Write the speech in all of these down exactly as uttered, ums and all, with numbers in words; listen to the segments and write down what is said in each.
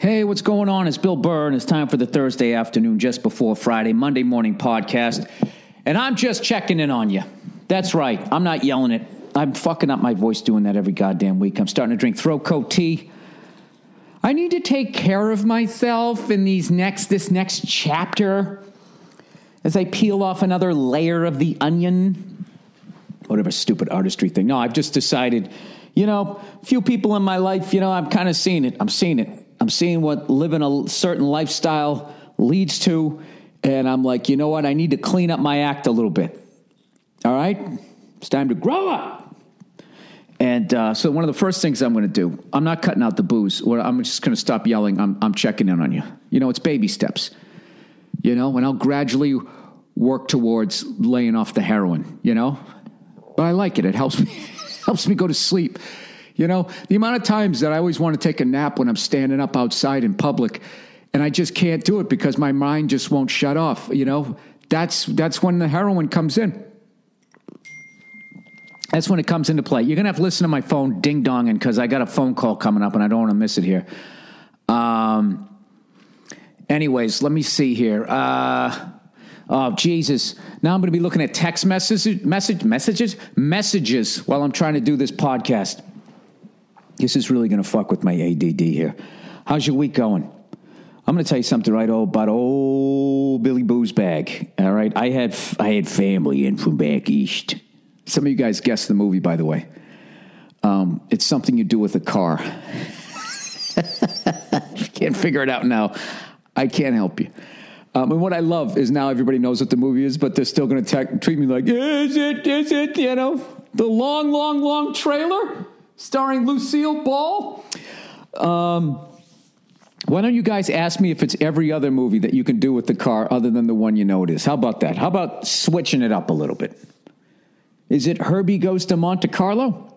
Hey, what's going on? It's Bill Burr, and it's time for the Thursday afternoon just before Friday, Monday Morning Podcast, and I'm just checking in on you. That's right. I'm not yelling it. I'm fucking up my voice doing that every goddamn week. I'm starting to drink Throatcoat tea. I need to take care of myself in these next this next chapter as I peel off another layer of the onion. Whatever stupid artistry thing. No, I've just decided, you know, few people in my life, you know, I'm kind of seeing it. I'm seeing it. I'm seeing what living a certain lifestyle leads to, and I'm like, you know what? I need to clean up my act a little bit, all right? It's time to grow up. And uh, so one of the first things I'm going to do, I'm not cutting out the booze. Or I'm just going to stop yelling. I'm, I'm checking in on you. You know, it's baby steps, you know, and I'll gradually work towards laying off the heroin, you know? But I like it. It helps me, helps me go to sleep. You know, the amount of times that I always want to take a nap when I'm standing up outside in public and I just can't do it because my mind just won't shut off. You know, that's that's when the heroin comes in. That's when it comes into play. You're going to have to listen to my phone ding-donging because I got a phone call coming up and I don't want to miss it here. Um, anyways, let me see here. Uh, oh, Jesus. Now I'm going to be looking at text message, message, messages, messages while I'm trying to do this podcast. This is really going to fuck with my A D D here. How's your week going? I'm going to tell you something right old about old Billy Boo's bag. All right. I had I had family in from back east. Some of you guys guessed the movie, by the way. Um, it's something you do with a car. Can't figure it out now. I can't help you. Um, and what I love is now everybody knows what the movie is, but they're still going to treat me like, is it, is it, you know, the long, long, long trailer? Starring Lucille Ball. Um, why don't you guys ask me if it's every other movie that you can do with the car other than the one you know it is? How about that? How about switching it up a little bit? Is it Herbie Goes to Monte Carlo?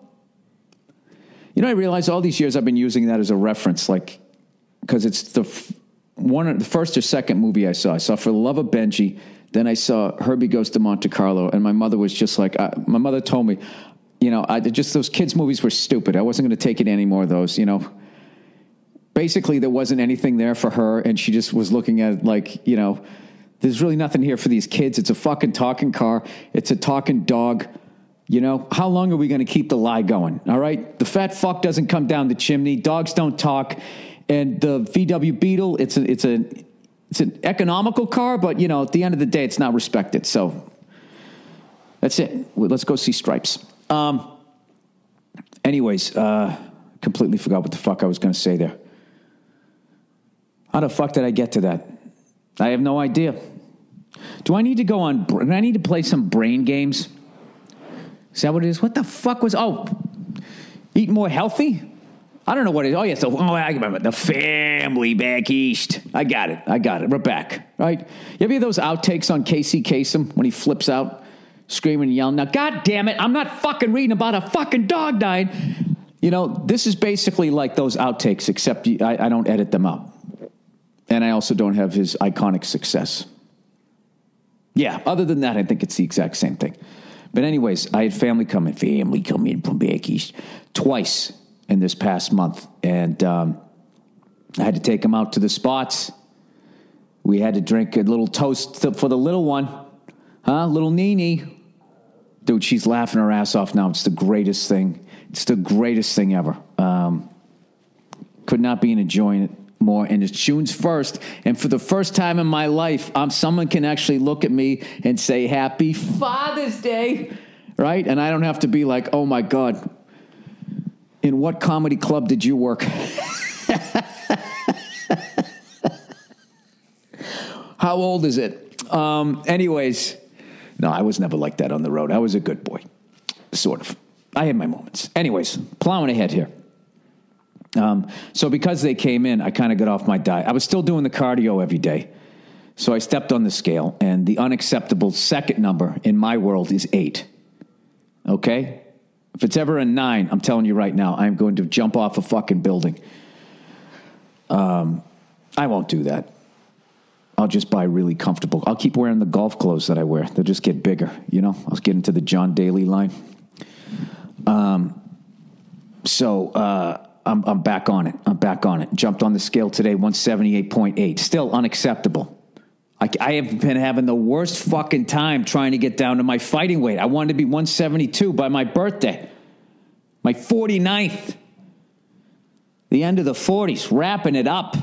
You know, I realize all these years I've been using that as a reference, like, because it's the f- one, the first or second movie I saw. I saw For the Love of Benji, then I saw Herbie Goes to Monte Carlo, and my mother was just like, I, my mother told me, you know, I just, those kids' movies were stupid. I wasn't going to take in any more of those, you know. Basically, there wasn't anything there for her, and she just was looking at it like, you know, there's really nothing here for these kids. It's a fucking talking car. It's a talking dog, you know. How long are we going to keep the lie going, all right? The fat fuck doesn't come down the chimney. Dogs don't talk. And the V W Beetle, it's a, it's a, it's an economical car, but, you know, at the end of the day, it's not respected. So that's it. Let's go see Stripes. Um, anyways, uh, completely forgot what the fuck I was going to say there. How the fuck did I get to that? I have no idea. Do I need to go on, do I need to play some brain games? Is that what it is? What the fuck was, oh, eat more healthy? I don't know what it is. Oh, yeah, so, oh, I remember the family back east. I got it. I got it. We're back, right? You ever hear those outtakes on Casey Kasem when he flips out? Screaming and yelling. Now, God damn it, I'm not fucking reading about a fucking dog dying. You know, this is basically like those outtakes, except I, I don't edit them out. And I also don't have his iconic success. Yeah, other than that, I think it's the exact same thing. But anyways, I had family come in, family come in from back east twice in this past month. And um, I had to take them out to the spots. We had to drink a little toast for the little one. Huh? Little Nene. Dude, she's laughing her ass off now. It's the greatest thing. It's the greatest thing ever. Um, could not be enjoying it more. And it's June first. And for the first time in my life, um, someone can actually look at me and say, Happy Father's Day. Right? And I don't have to be like, oh, my God. In what comedy club did you work? How old is it? Um, anyways... No, I was never like that on the road. I was a good boy, sort of. I had my moments. Anyways, plowing ahead here. Um, so because they came in, I kind of got off my diet. I was still doing the cardio every day. So I stepped on the scale, and the unacceptable second number in my world is eight. Okay? If it's ever a nine, I'm telling you right now, I'm going to jump off a fucking building. Um, I won't do that. I'll just buy really comfortable. I'll keep wearing the golf clothes that I wear. They'll just get bigger, you know? I'll get into the John Daly line. Um, so uh, I'm, I'm back on it. I'm back on it. Jumped on the scale today, one seventy-eight point eight. Still unacceptable. I, I have been having the worst fucking time trying to get down to my fighting weight. I wanted to be one seventy-two by my birthday, my forty-ninth, the end of the forties, wrapping it up.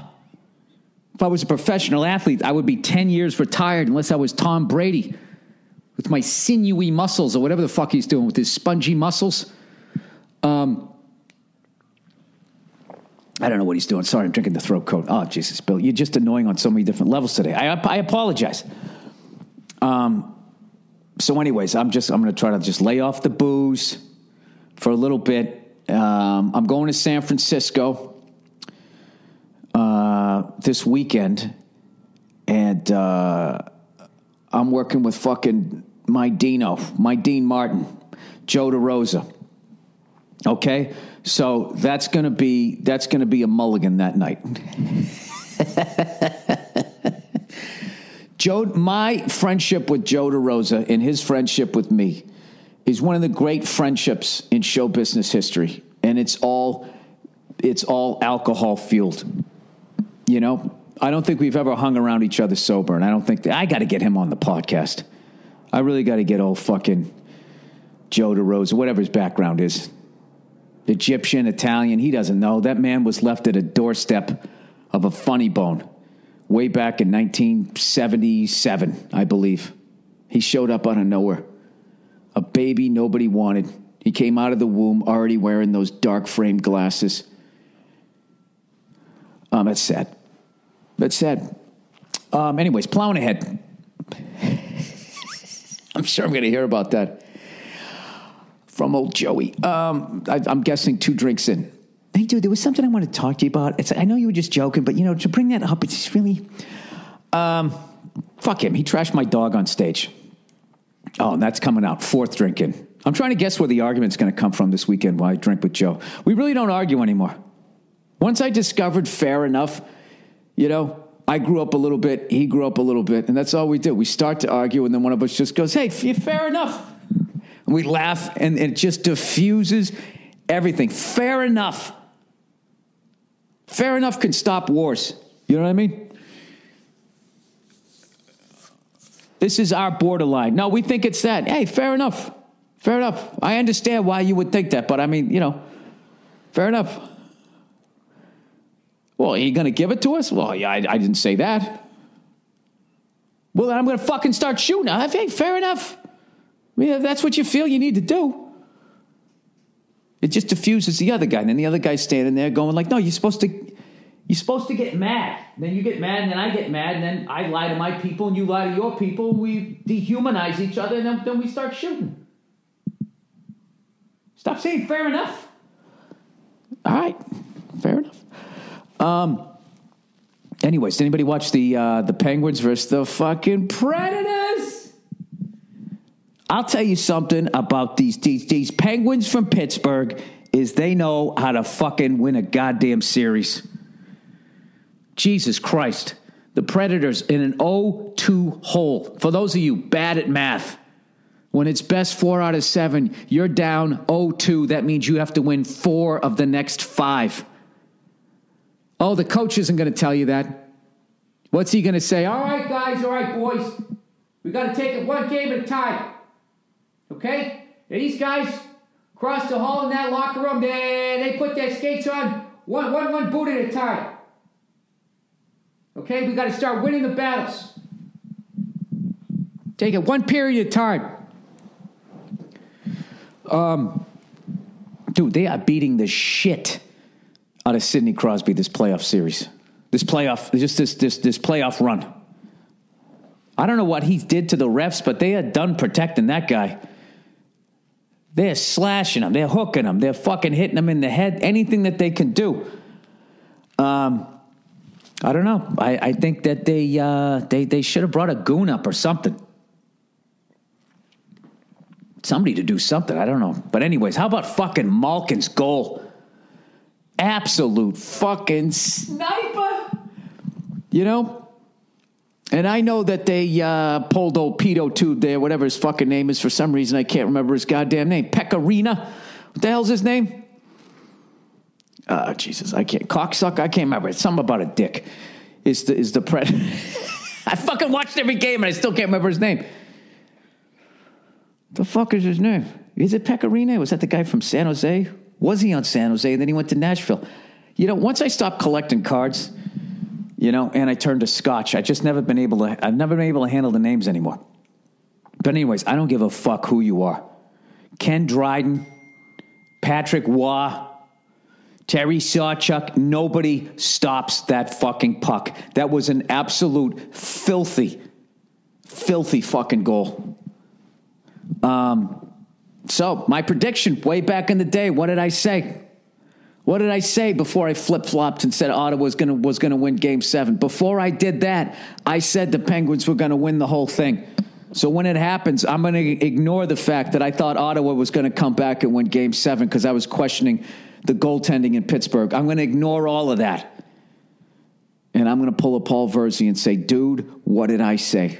If I was a professional athlete, I would be ten years retired unless I was Tom Brady with my sinewy muscles or whatever the fuck he's doing with his spongy muscles. Um... I don't know what he's doing. Sorry, I'm drinking the throat coat. Oh, Jesus, Bill, you're just annoying on so many different levels today. I, I apologize. Um, so anyways, I'm just, I'm going to try to just lay off the booze for a little bit. Um, I'm going to San Francisco uh, this weekend, and uh, I'm working with fucking my Dino, my Dean Martin, Joe DeRosa. Okay, so that's gonna be that's gonna be a mulligan that night. Joe, my friendship with Joe DeRosa and his friendship with me is one of the great friendships in show business history, and it's all it's all alcohol fueled. You know, I don't think we've ever hung around each other sober, and I don't think that, I got to get him on the podcast. I really got to get old fucking Joe DeRosa, whatever his background is. Egyptian, Italian, he doesn't know. That man was left at a doorstep of a funny bone way back in nineteen seventy-seven, I believe. He showed up out of nowhere. A baby nobody wanted. He came out of the womb already wearing those dark framed glasses. Um, that's sad. That's sad. Um, anyways, plowing ahead. I'm sure I'm going to hear about that from old Joey. Um, I, I'm guessing two drinks in. Hey, dude, there was something I wanted to talk to you about. It's, I know you were just joking, but, you know, to bring that up, it's just really... Um, fuck him. He trashed my dog on stage. Oh, and that's coming out. Fourth drink in. I'm trying to guess where the argument's going to come from this weekend while I drink with Joe. We really don't argue anymore. Once I discovered fair enough, you know, I grew up a little bit, he grew up a little bit, and that's all we do. We start to argue, and then one of us just goes, hey, fair enough. We laugh, and it just diffuses everything. Fair enough. Fair enough can stop wars. You know what I mean? This is our borderline. No, we think it's that. Hey, fair enough. Fair enough. I understand why you would think that, but I mean, you know, fair enough. Well, are you going to give it to us? Well, yeah, I, I didn't say that. Well, then I'm going to fucking start shooting. I think, fair enough. I mean, if that's what you feel you need to do. It just diffuses the other guy. And then the other guy's standing there going like, no, you're supposed to, you're supposed to get mad. And then you get mad, and then I get mad, and then I lie to my people, and you lie to your people. We dehumanize each other, and then, then we start shooting. Stop saying fair enough. All right. Fair enough. Um. Anyways, did anybody watch the, uh, the Penguins versus the fucking Predators? I'll tell you something about these, these these Penguins from Pittsburgh is they know how to fucking win a goddamn series. Jesus Christ. The Predators in an oh two hole. For those of you bad at math, when it's best four out of seven, you're down oh two. That means you have to win four of the next five. Oh, the coach isn't going to tell you that. What's he going to say? All right, guys. All right, boys. We got to take it one game at a time. Okay? These guys crossed the hall in that locker room. They, they put their skates on one, one, one boot at a time. Okay? We got to start winning the battles. Take it one period at a time. Um, dude, they are beating the shit out of Sidney Crosby this playoff series. This playoff, just this this this playoff run. I don't know what he did to the refs, but they are done protecting that guy. They're slashing him. They're hooking him. They're fucking hitting him in the head. Anything that they can do. Um, I don't know. I, I think that they uh, they they should have brought a goon up or something. Somebody to do something. I don't know. But anyways, how about fucking Malkin's goal? Absolute fucking sniper. You know? And I know that they uh, pulled old pedo tube there, whatever his fucking name is. For some reason, I can't remember his goddamn name. Pecorina. What the hell's his name? uh, Jesus, I can't, cocksuck, I can't remember. It's something about a dick. Is the, is the pre- I fucking watched every game and I still can't remember his name. The fuck is his name? Is it Pecorino? Was that the guy from San Jose? Was he on San Jose? And then he went to Nashville. You know, once I stopped collecting cards, you know, and I turned to scotch, I just never been able to, I've never been able to handle the names anymore. But anyways, I don't give a fuck who you are. Ken Dryden, Patrick Waugh, Terry Sawchuk, nobody stops that fucking puck. That was an absolute filthy, filthy fucking goal. Um, so my prediction way back in the day, what did I say? What did I say before I flip-flopped and said Ottawa was gonna, was gonna win game seven? Before I did that, I said the Penguins were gonna win the whole thing. So when it happens, I'm going to ignore the fact that I thought Ottawa was going to come back and win game seven because I was questioning the goaltending in Pittsburgh. I'm going to ignore all of that. And I'm going to pull a Paul Versey and say, dude, what did I say?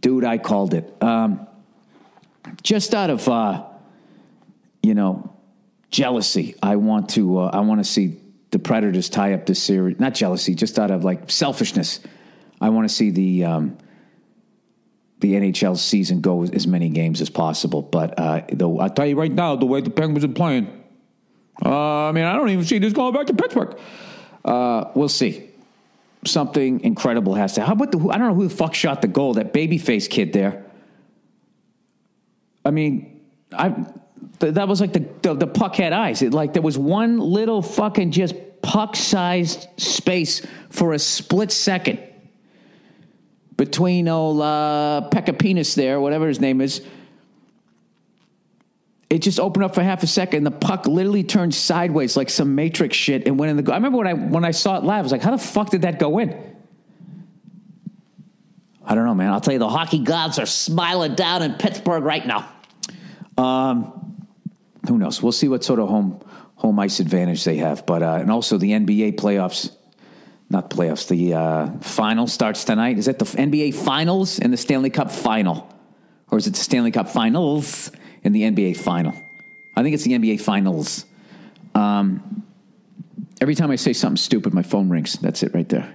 Dude, I called it. Um, just out of, uh, you know, jealousy, I want to uh, I want to see the Predators tie up this series. Not jealousy, just out of, like, selfishness. I want to see the... Um, the N H L season go as many games as possible. But uh, the, I tell you right now, the way the Penguins are playing, uh, I mean, I don't even see this going back to Pittsburgh. Uh, we'll see. Something incredible has to. How about the? I don't know who the fuck shot the goal. That babyface kid there. I mean, I th- that was like the, the the puck had eyes. It like there was one little fucking just puck-sized space for a split second. Between old uh, Pekka Penis there, whatever his name is, it just opened up for half a second. The puck literally turned sideways like some Matrix shit and went in the goal. I remember when I when I saw it live, I was like, how the fuck did that go in? I don't know, man. I'll tell you, the hockey gods are smiling down in Pittsburgh right now. Um, who knows? We'll see what sort of home home ice advantage they have. But uh, and also the N B A playoffs. Not playoffs. The uh, final starts tonight. Is it the N B A Finals and the Stanley Cup Final? Or is it the Stanley Cup Finals and the N B A Final? I think it's the N B A Finals. Um, every time I say something stupid, my phone rings. That's it right there.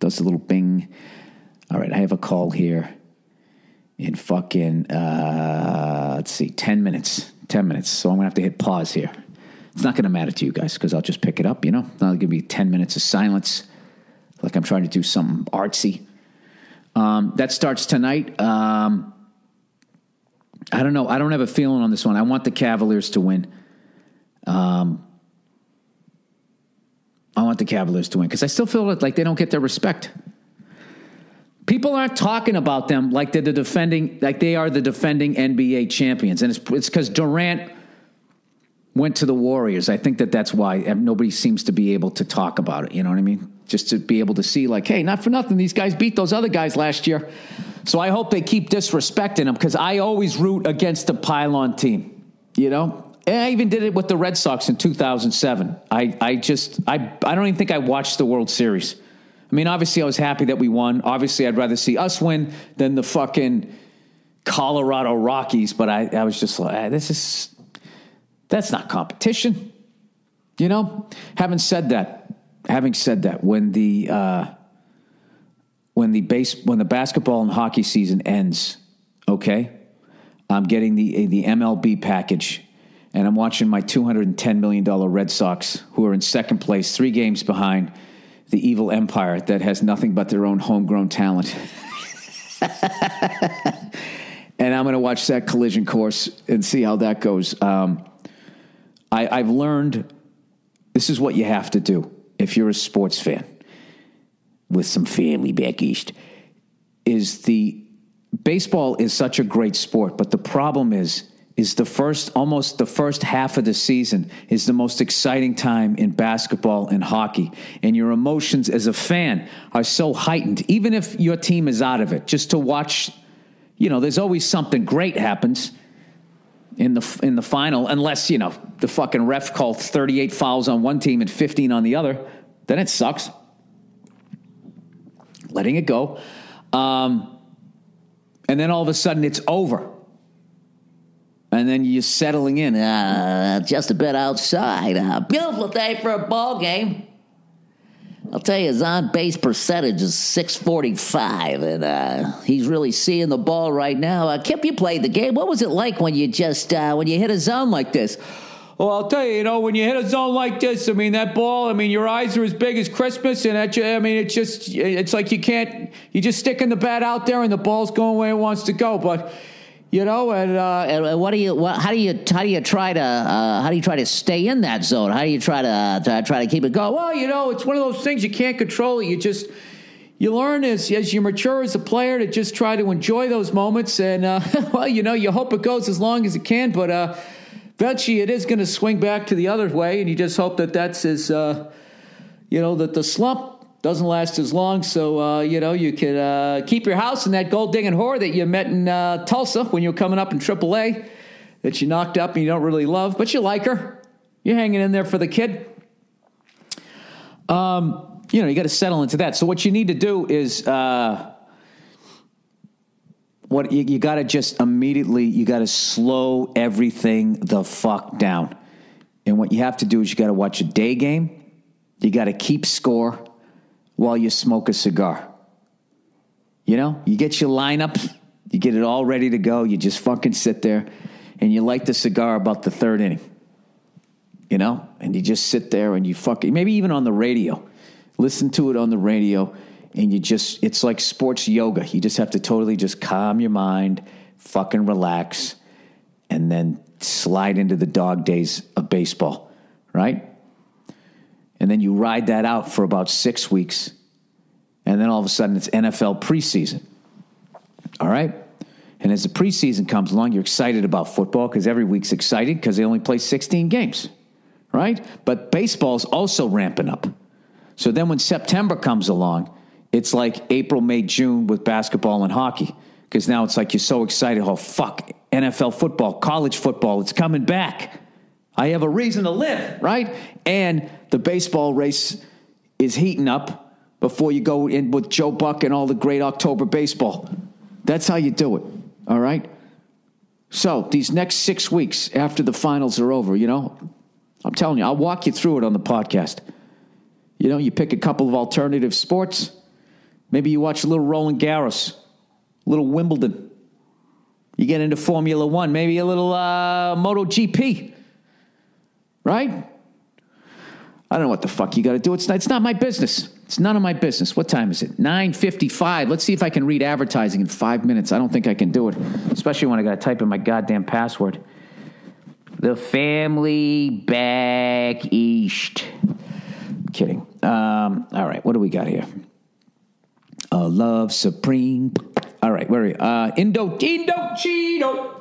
Does a little bing. All right, I have a call here in fucking, uh, let's see, ten minutes. ten minutes. So I'm going to have to hit pause here. It's not going to matter to you guys because I'll just pick it up, you know? I'll give you ten minutes of silence. Like I'm trying to do something artsy. Um, that starts tonight. Um, I don't know. I don't have a feeling on this one. I want the Cavaliers to win. Um, I want the Cavaliers to win because I still feel like they don't get their respect. People aren't talking about them like they're the defending, like they are the defending N B A champions, and it's it's because Durant went to the Warriors. I think that that's why nobody seems to be able to talk about it. You know what I mean? Just to be able to see like, hey, not for nothing, these guys beat those other guys last year. So I hope they keep disrespecting them because I always root against the pylon team, you know? And I even did it with the Red Sox in two thousand seven. I, I just, I, I don't even think I watched the World Series. I mean, obviously I was happy that we won. Obviously I'd rather see us win than the fucking Colorado Rockies. But I, I was just like, this is, that's not competition, you know? Having said that, Having said that, when the uh, when the base when the basketball and hockey season ends, okay, I'm getting the the M L B package, and I'm watching my two hundred ten million dollars Red Sox, who are in second place, three games behind the evil empire that has nothing but their own homegrown talent. And I'm going to watch that collision course and see how that goes. Um, I, I've learned this is what you have to do. If you're a sports fan with some family back east, is the baseball is such a great sport. But the problem is, is the first, almost the first half of the season is the most exciting time in basketball and hockey. And your emotions as a fan are so heightened, even if your team is out of it, just to watch, you know, there's always something great happens in the in the final, unless, you know, the fucking ref called thirty-eight fouls on one team and fifteen on the other, then it sucks. Letting it go. Um, and then all of a sudden it's over. And then you're settling in, uh, just a bit outside. Uh, beautiful day for a ball game. I'll tell you, his on-base percentage is six forty-five, and uh, he's really seeing the ball right now. Uh, Kip, you played the game. What was it like when you just uh, when you hit a zone like this? Well, I'll tell you, you know, when you hit a zone like this, I mean, that ball, I mean, your eyes are as big as Christmas, and that, I mean, it's just, it's like you can't, you just sticking the bat out there, and the ball's going where it wants to go, but. You know, and, uh, and what do you? What, how do you? How do you try to? Uh, how do you try to stay in that zone? How do you try to uh, try to keep it going? Well, you know, it's one of those things you can't control. You just you learn as as you mature as a player to just try to enjoy those moments, and uh, well, you know, you hope it goes as long as it can, but uh, eventually it is going to swing back to the other way, and you just hope that that's as uh, you know that the slump doesn't last as long, so uh, you know you can uh, keep your house in that gold-digging whore that you met in uh, Tulsa when you were coming up in triple A, that you knocked up and you don't really love, but you like her. You're hanging in there for the kid. Um, you know you got to settle into that. So what you need to do is uh, what you, you got to just immediately you got to slow everything the fuck down. And what you have to do is you got to watch a day game. You got to keep score while you smoke a cigar. You know, you get your lineup, you get it all ready to go, you just fucking sit there, and you light the cigar about the third inning, you know, and you just sit there and you fucking, maybe even on the radio, listen to it on the radio, and you just, it's like sports yoga, you just have to totally just calm your mind, fucking relax, and then slide into the dog days of baseball, right? And then you ride that out for about six weeks. And then all of a sudden it's N F L preseason. All right? And as the preseason comes along, you're excited about football because every week's exciting because they only play sixteen games. Right? But baseball's also ramping up. So then when September comes along, it's like April, May, June with basketball and hockey. Because now it's like you're so excited. Oh, fuck. N F L football, college football, it's coming back. I have a reason to live, right? And the baseball race is heating up before you go in with Joe Buck and all the great October baseball. That's how you do it, all right? So these next six weeks after the finals are over, you know, I'm telling you, I'll walk you through it on the podcast. You know, you pick a couple of alternative sports. Maybe you watch a little Roland Garros, a little Wimbledon. You get into Formula One, maybe a little uh, MotoGP. Right? I don't know what the fuck you got to do. It's not, it's not my business. It's none of my business. What time is it? nine fifty-five. Let's see if I can read advertising in five minutes. I don't think I can do it, especially when I got to type in my goddamn password. The family back east. Kidding. Um, all right. What do we got here? Uh, love Supreme. All right. Where are we? Uh, Indo, Indochino.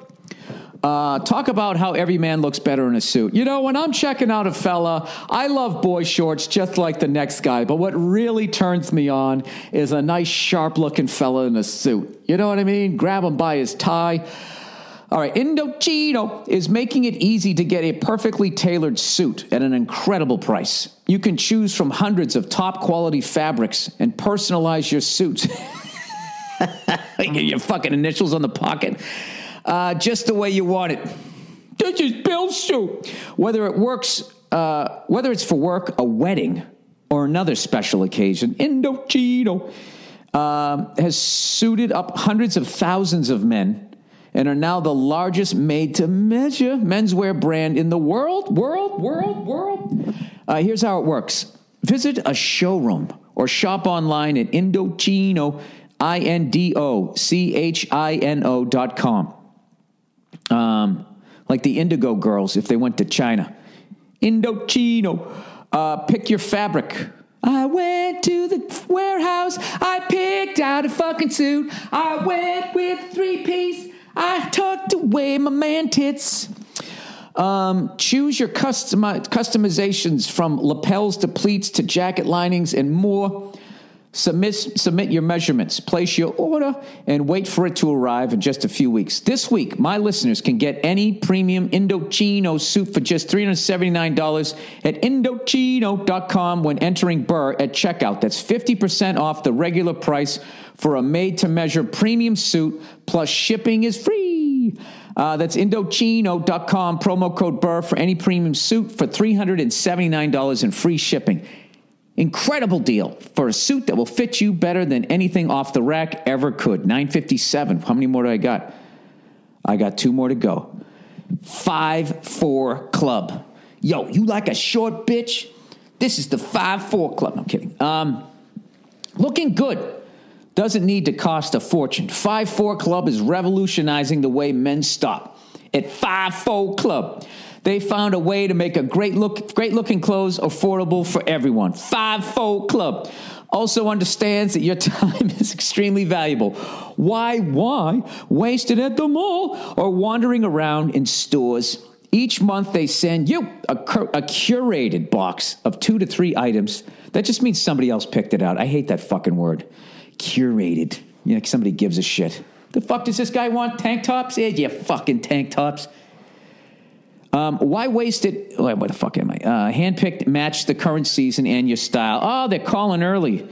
Uh, talk about how every man looks better in a suit. You know, when I'm checking out a fella, I love boy shorts just like the next guy. But what really turns me on is a nice, sharp-looking fella in a suit. You know what I mean? Grab him by his tie. All right, Indochino is making it easy to get a perfectly tailored suit at an incredible price. You can choose from hundreds of top-quality fabrics and personalize your suits. Get your fucking initials on the pocket. Uh, just the way you want it. This is Bill's suit. Whether it works, uh, whether it's for work, a wedding, or another special occasion, Indochino um, has suited up hundreds of thousands of men and are now the largest made-to-measure menswear brand in the world. World, world, world. Uh, here's how it works. Visit a showroom or shop online at Indochino, I N D O C H I N O dot com. Um, like the Indigo Girls if they went to China. Indochino. Uh, pick your fabric. I went to the warehouse. I picked out a fucking suit. I went with three-piece. I tucked away my man tits. Um, choose your custom customizations from lapels to pleats to jacket linings and more. Submit, submit your measurements, place your order, and wait for it to arrive in just a few weeks. This week, my listeners can get any premium Indochino suit for just three hundred seventy-nine dollars at Indochino dot com when entering Burr at checkout. That's fifty percent off the regular price for a made-to-measure premium suit, plus shipping is free. Uh, that's Indochino dot com, promo code Burr for any premium suit for three hundred seventy-nine dollars in free shipping. Incredible deal for a suit that will fit you better than anything off the rack ever could. nine fifty-seven dollars. How many more do I got? I got two more to go. Five Four Club. Yo, you like a short bitch? This is the Five Four Club. I'm kidding. Um, looking good doesn't need to cost a fortune. Five Four Club is revolutionizing the way men stop. At Five Four Club, they found a way to make a great look, great looking clothes affordable for everyone. Five Four Club also understands that your time is extremely valuable. Why, why waste it at the mall or wandering around in stores? Each month they send you a, cur- a curated box of two to three items. That just means somebody else picked it out. I hate that fucking word. Curated. You know, somebody gives a shit. The fuck does this guy want? Tank tops? Yeah, yeah, fucking tank tops. Um, why waste it? Oh, where the fuck am I? Uh, handpicked match the current season and your style. Oh, they're calling early.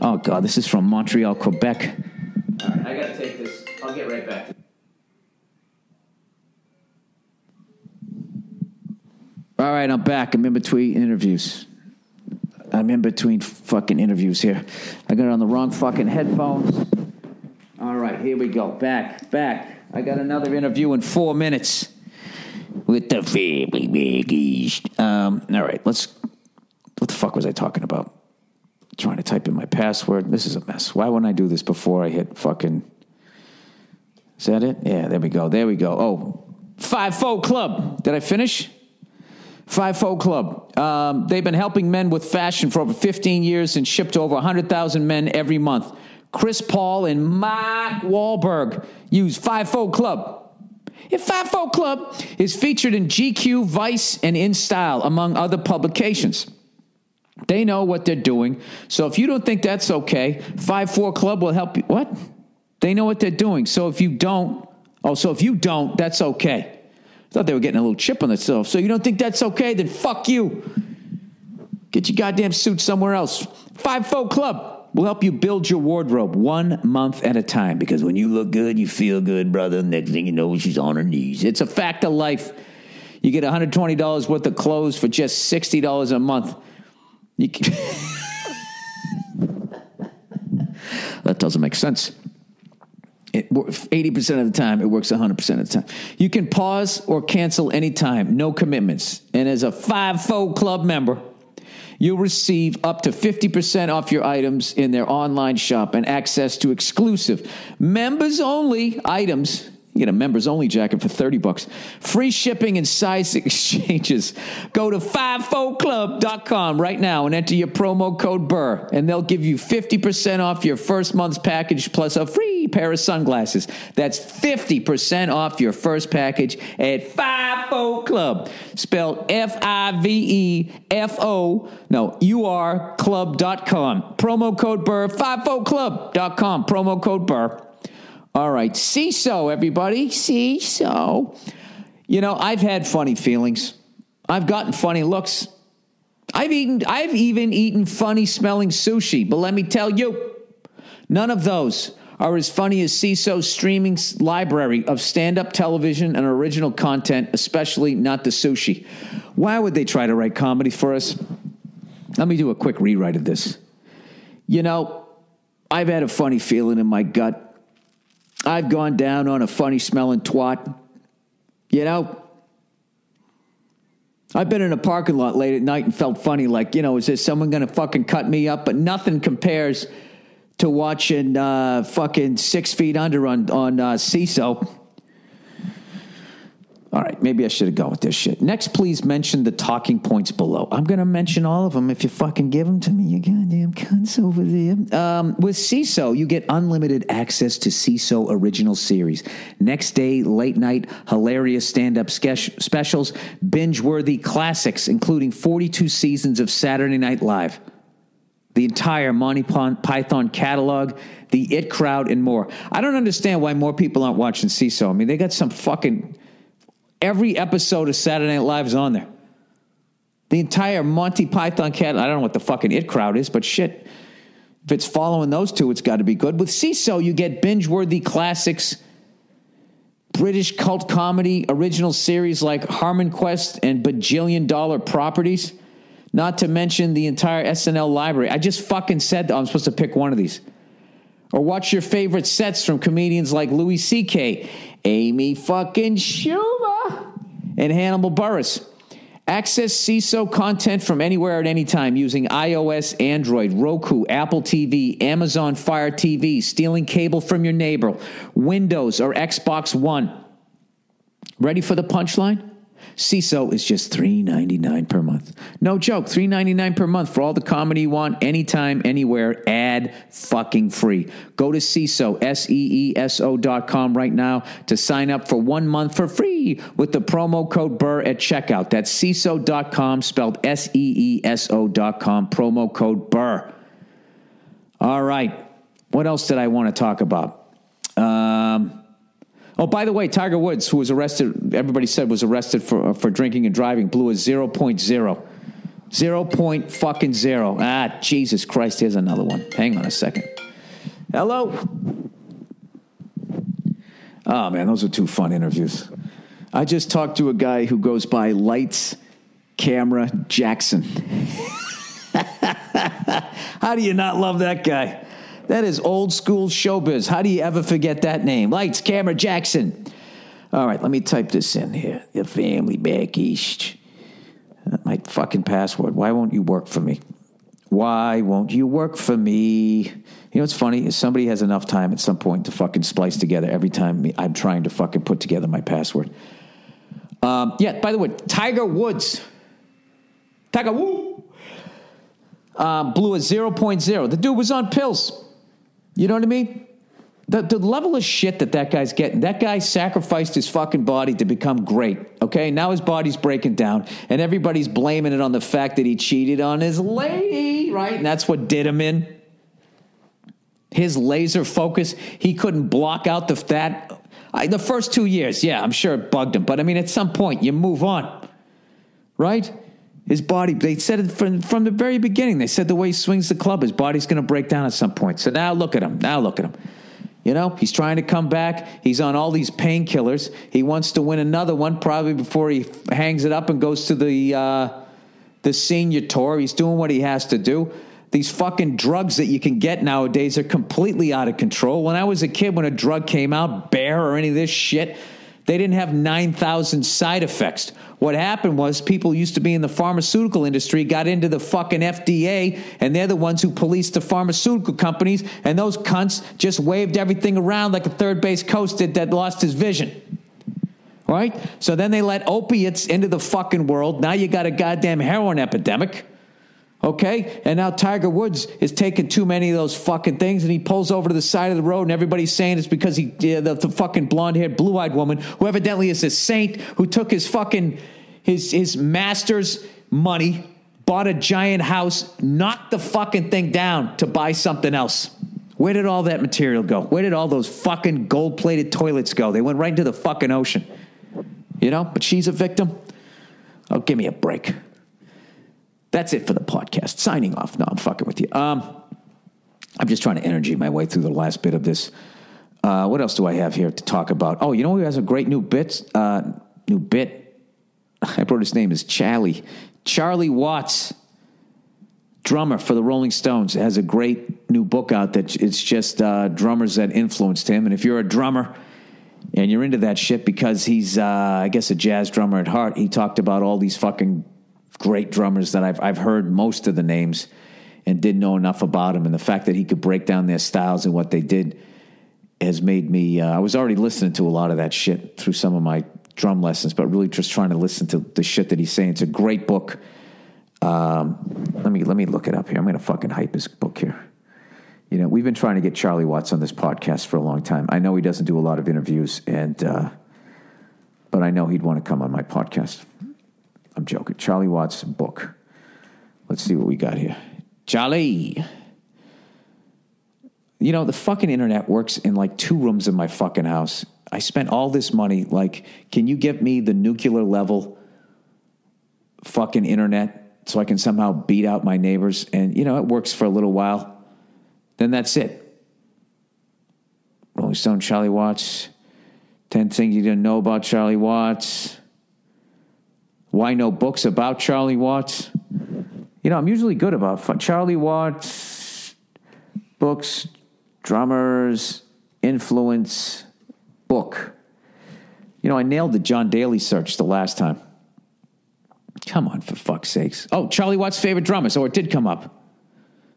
Oh, God, this is from Montreal, Quebec. All right, I got to take this. I'll get right back. All right, I'm back. I'm in between interviews. I'm in between fucking interviews here. I got on the wrong fucking headphones. All right, here we go. Back, back. I got another interview in four minutes with the family baggage. Um, all right, let's... What the fuck was I talking about? I'm trying to type in my password. This is a mess. Why wouldn't I do this before I hit fucking... Is that it? Yeah, there we go. There we go. Oh, Five-Fold Club. Did I finish? Five-Fold Club. Um, they've been helping men with fashion for over fifteen years and shipped to over one hundred thousand men every month. Chris Paul and Mark Wahlberg use Five-Fold Club. And Five-Fold Club is featured in G Q, Vice, and InStyle, among other publications. They know what they're doing. So if you don't think that's okay, Five-Fold Club will help you. What? They know what they're doing. So if you don't, oh, so if you don't, that's okay. I thought they were getting a little chip on themselves. So you don't think that's okay? Then fuck you. Get your goddamn suit somewhere else. Five-Fold Club will help you build your wardrobe one month at a time. Because when you look good, you feel good, brother. Next thing you know, she's on her knees. It's a fact of life. You get one hundred twenty dollars worth of clothes for just sixty dollars a month. You can that doesn't make sense. It works eighty percent of the time. It works one hundred percent of the time. You can pause or cancel anytime. No commitments. And as a Five-Fold Club member, you'll receive up to fifty percent off your items in their online shop and access to exclusive members-only items. You get a members-only jacket for thirty bucks. Free shipping and size exchanges. Go to five fold club dot com right now and enter your promo code Burr, and they'll give you fifty percent off your first month's package plus a free pair of sunglasses. That's fifty percent off your first package at Five-Fold Club, spelled F I V E F O, no, U R club dot com. Promo code Burr, five fold club dot com, promo code Burr. All right, Seeso, everybody, Seeso. You know, I've had funny feelings. I've gotten funny looks. I've eaten. I've even eaten funny-smelling sushi. But let me tell you, none of those are as funny as Seeso's streaming library of stand-up television and original content, especially not the sushi. Why would they try to write comedy for us? Let me do a quick rewrite of this. You know, I've had a funny feeling in my gut. I've gone down on a funny-smelling twat. You know, I've been in a parking lot late at night and felt funny, like, you know, is there someone going to fucking cut me up? But nothing compares to watching uh, fucking Six Feet Under on, on uh, Seeso. All right, maybe I should have gone with this shit. Next, please mention the talking points below. I'm going to mention all of them if you fucking give them to me, you goddamn cunts over there. Um, with Seeso, you get unlimited access to Seeso original series. Next day, late night, hilarious stand-up ske- specials, binge-worthy classics, including forty-two seasons of Saturday Night Live, the entire Monty Python catalog, the It Crowd, and more. I don't understand why more people aren't watching Seeso. I mean, they got some fucking... Every episode of Saturday Night Live is on there. The entire Monty Python catalog. I don't know what the fucking It Crowd is, but shit. If it's following those two, it's got to be good. With Seeso, you get binge-worthy classics, British cult comedy original series like Harmon Quest and Bajillion Dollar Properties, not to mention the entire S N L library. I just fucking said that I'm supposed to pick one of these. Or watch your favorite sets from comedians like Louis C K, Amy fucking Schumer, and Hannibal Buress. Access Seeso content from anywhere at any time using iOS, Android, Roku, Apple T V, Amazon Fire T V, stealing cable from your neighbor, Windows or Xbox One. Ready for the punchline? Seeso is just three ninety-nine per month. No joke, three ninety-nine per month for all the comedy you want, anytime, anywhere, ad fucking free. Go to Seeso, S E E S O dot com right now to sign up for one month for free with the promo code Burr at checkout. That's Seeso dot com, spelled S E E S O dot com, promo code Burr. All right. What else did I want to talk about? Um... Oh, by the way, Tiger Woods, who was arrested, everybody said was arrested for for drinking and driving, blew a zero point zero. zero point fucking zero. Ah, Jesus Christ, here's another one. Hang on a second. Hello? Oh, man, those are two fun interviews. I just talked to a guy who goes by Lights, Camera, Jackson. How do you not love that guy? That is old school showbiz. How do you ever forget that name? Lights, Camera, Jackson. All right, let me type this in here. Your family back east. My fucking password. Why won't you work for me? Why won't you work for me? You know what's funny is somebody has enough time at some point to fucking splice together every time I'm trying to fucking put together my password. Um, yeah, by the way, Tiger Woods. Tiger Woods uh, blew a zero point zero. The dude was on pills. You know what I mean? The, the level of shit that that guy's getting. That guy sacrificed his fucking body to become great, okay? Now his body's breaking down, and everybody's blaming it on the fact that he cheated on his lady, right? And that's what did him in. His laser focus, he couldn't block out the that. I, the first two years, yeah, I'm sure it bugged him. But, I mean, at some point, you move on, right? His body, they said it from, from the very beginning. They said the way he swings the club, his body's going to break down at some point. So now look at him. Now look at him. You know, he's trying to come back. He's on all these painkillers. He wants to win another one probably before he hangs it up and goes to the uh, the senior tour. He's doing what he has to do. These fucking drugs that you can get nowadays are completely out of control. When I was a kid, when a drug came out, Bear or any of this shit, they didn't have nine thousand side effects. What happened was people used to be in the pharmaceutical industry, got into the fucking F D A, and they're the ones who police the pharmaceutical companies, and those cunts just waved everything around like a third base coach did that lost his vision. Right? So then they let opiates into the fucking world. Now you got a goddamn heroin epidemic. Okay? And now Tiger Woods is taking too many of those fucking things, and he pulls over to the side of the road, and everybody's saying it's because he, uh, the, the fucking blonde-haired, blue-eyed woman, who evidently is a saint, who took his fucking, his, his master's money, bought a giant house, knocked the fucking thing down to buy something else. Where did all that material go? Where did all those fucking gold-plated toilets go? They went right into the fucking ocean. You know? But she's a victim. Oh, give me a break. That's it for the podcast. Signing off. No, I'm fucking with you. Um, I'm just trying to energy my way through the last bit of this. Uh, what else do I have here to talk about? Oh, you know who has a great new bit? Uh, new bit. I wrote his name as Charlie. Charlie Watts, drummer for the Rolling Stones, has a great new book out that it's just uh, drummers that influenced him. And if you're a drummer and you're into that shit, because he's, uh, I guess, a jazz drummer at heart, he talked about all these fucking great drummers that I've I've heard most of the names and didn't know enough about them, and the fact that he could break down their styles and what they did has made me uh, I was already listening to a lot of that shit through some of my drum lessons, but really just trying to listen to the shit that he's saying. It's a great book. um, let me let me look it up here. I'm going to fucking hype his book here. You know, we've been trying to get Charlie Watts on this podcast for a long time. I know he doesn't do a lot of interviews, and uh, but I know he'd want to come on my podcast. I'm joking. Charlie Watts' book. Let's see what we got here. Charlie. You know, the fucking internet works in like two rooms in my fucking house. I spent all this money. Like, can you get me the nuclear level fucking internet so I can somehow beat out my neighbors? And, you know, it works for a little while. Then that's it. Rolling Stone, Charlie Watts. ten things you didn't know about Charlie Watts. Why no books about Charlie Watts? You know, I'm usually good about fun. Charlie Watts, books, drummers, influence, book. You know, I nailed the John Daly search the last time. Come on, for fuck's sakes. Oh, Charlie Watts' favorite drummer. So it did come up.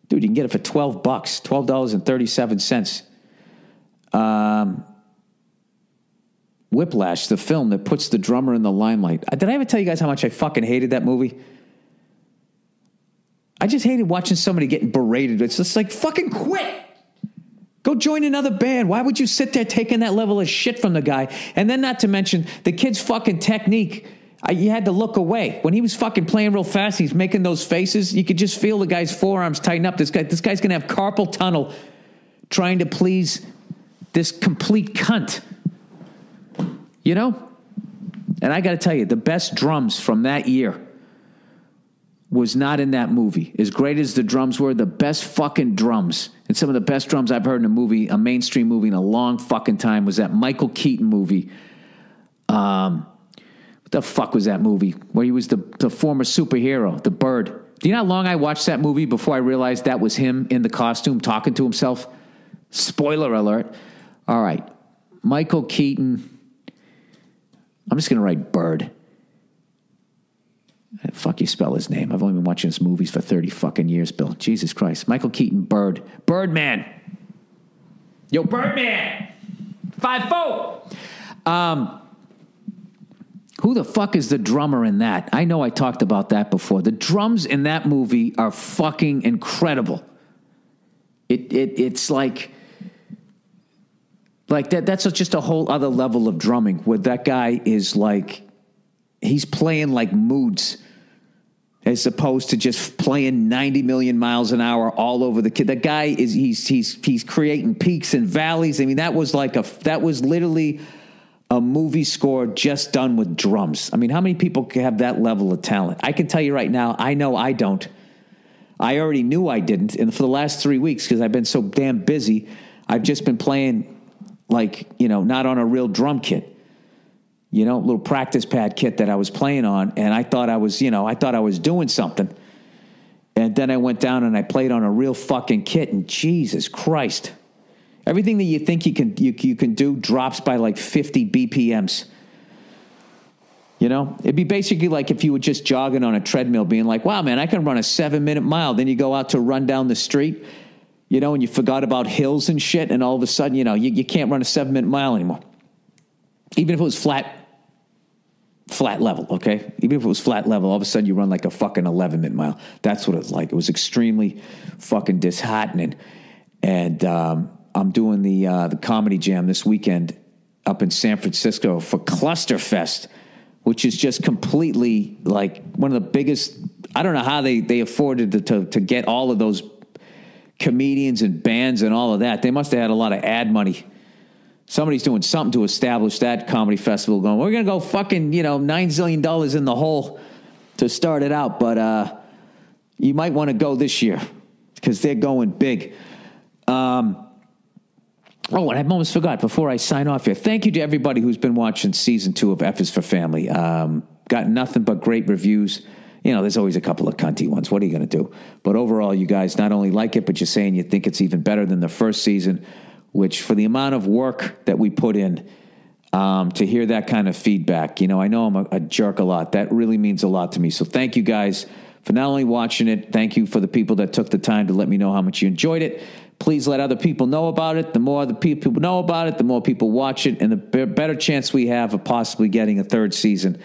Dude, you can get it for twelve bucks, twelve dollars and thirty-seven cents. Um, Whiplash, the film that puts the drummer in the limelight. Did I ever tell you guys how much I fucking hated that movie? I just hated watching somebody getting berated. It's just like, fucking quit. Go join another band. Why would you sit there taking that level of shit from the guy? And then not to mention the kid's fucking technique. I, you had to look away. When he was fucking playing real fast, he's making those faces. You could just feel the guy's forearms tighten up. This guy, this guy's going to have carpal tunnel trying to please this complete cunt. You know? And I got to tell you, the best drums from that year was not in that movie. As great as the drums were, the best fucking drums, and some of the best drums I've heard in a movie, a mainstream movie in a long fucking time, was that Michael Keaton movie. Um... The fuck was that movie where he was the, the former superhero, the bird? Do you know how long I watched that movie before I realized that was him in the costume talking to himself? Spoiler alert. All right. Michael Keaton. I'm just going to write bird. Fuck you spell his name. I've only been watching his movies for thirty fucking years, Bill. Jesus Christ. Michael Keaton, bird. Birdman. Yo, Birdman. Five Four. Um... Who the fuck is the drummer in that? I know I talked about that before. The drums in that movie are fucking incredible. It it it's like like that that's just a whole other level of drumming where that guy is like he's playing like moods as opposed to just playing ninety million miles an hour all over the kid. That guy is he's he's he's creating peaks and valleys. I mean, that was like a that was literally a movie score just done with drums. I mean, how many people can have that level of talent? I can tell you right now, I know I don't. I already knew I didn't. And for the last three weeks, because I've been so damn busy, I've just been playing like, you know, not on a real drum kit. You know, little practice pad kit that I was playing on. And I thought I was, you know, I thought I was doing something. And then I went down and I played on a real fucking kit. And Jesus Christ. Everything that you think you can you, you can do drops by like fifty B P Ms. You know? It'd be basically like if you were just jogging on a treadmill being like, wow, man, I can run a seven-minute mile. Then you go out to run down the street, you know, and you forgot about hills and shit, and all of a sudden, you know, you, you can't run a seven-minute mile anymore. Even if it was flat, flat level, okay? Even if it was flat level, all of a sudden you run like a fucking eleven-minute mile. That's what it was like. It was extremely fucking disheartening. And, um... I'm doing the uh, the comedy jam this weekend up in San Francisco for Clusterfest, which is just completely like one of the biggest. I don't know how they, they afforded to, to to get all of those comedians and bands and all of that. They must have had a lot of ad money. Somebody's doing something to establish that comedy festival going, we're going to go fucking, you know, nine zillion dollars in the hole to start it out. But uh, you might want to go this year because they're going big. Um Oh, and I almost forgot before I sign off here. Thank you to everybody who's been watching season two of F is for Family. Um, got nothing but great reviews. You know, there's always a couple of cunty ones. What are you going to do? But overall, you guys not only like it, but you're saying you think it's even better than the first season, which for the amount of work that we put in um, to hear that kind of feedback, you know, I know I'm a, a jerk a lot. That really means a lot to me. So thank you guys for not only watching it, thank you for the people that took the time to let me know how much you enjoyed it. Please let other people know about it. The more the people know about it, the more people watch it, and the better chance we have of possibly getting a third season.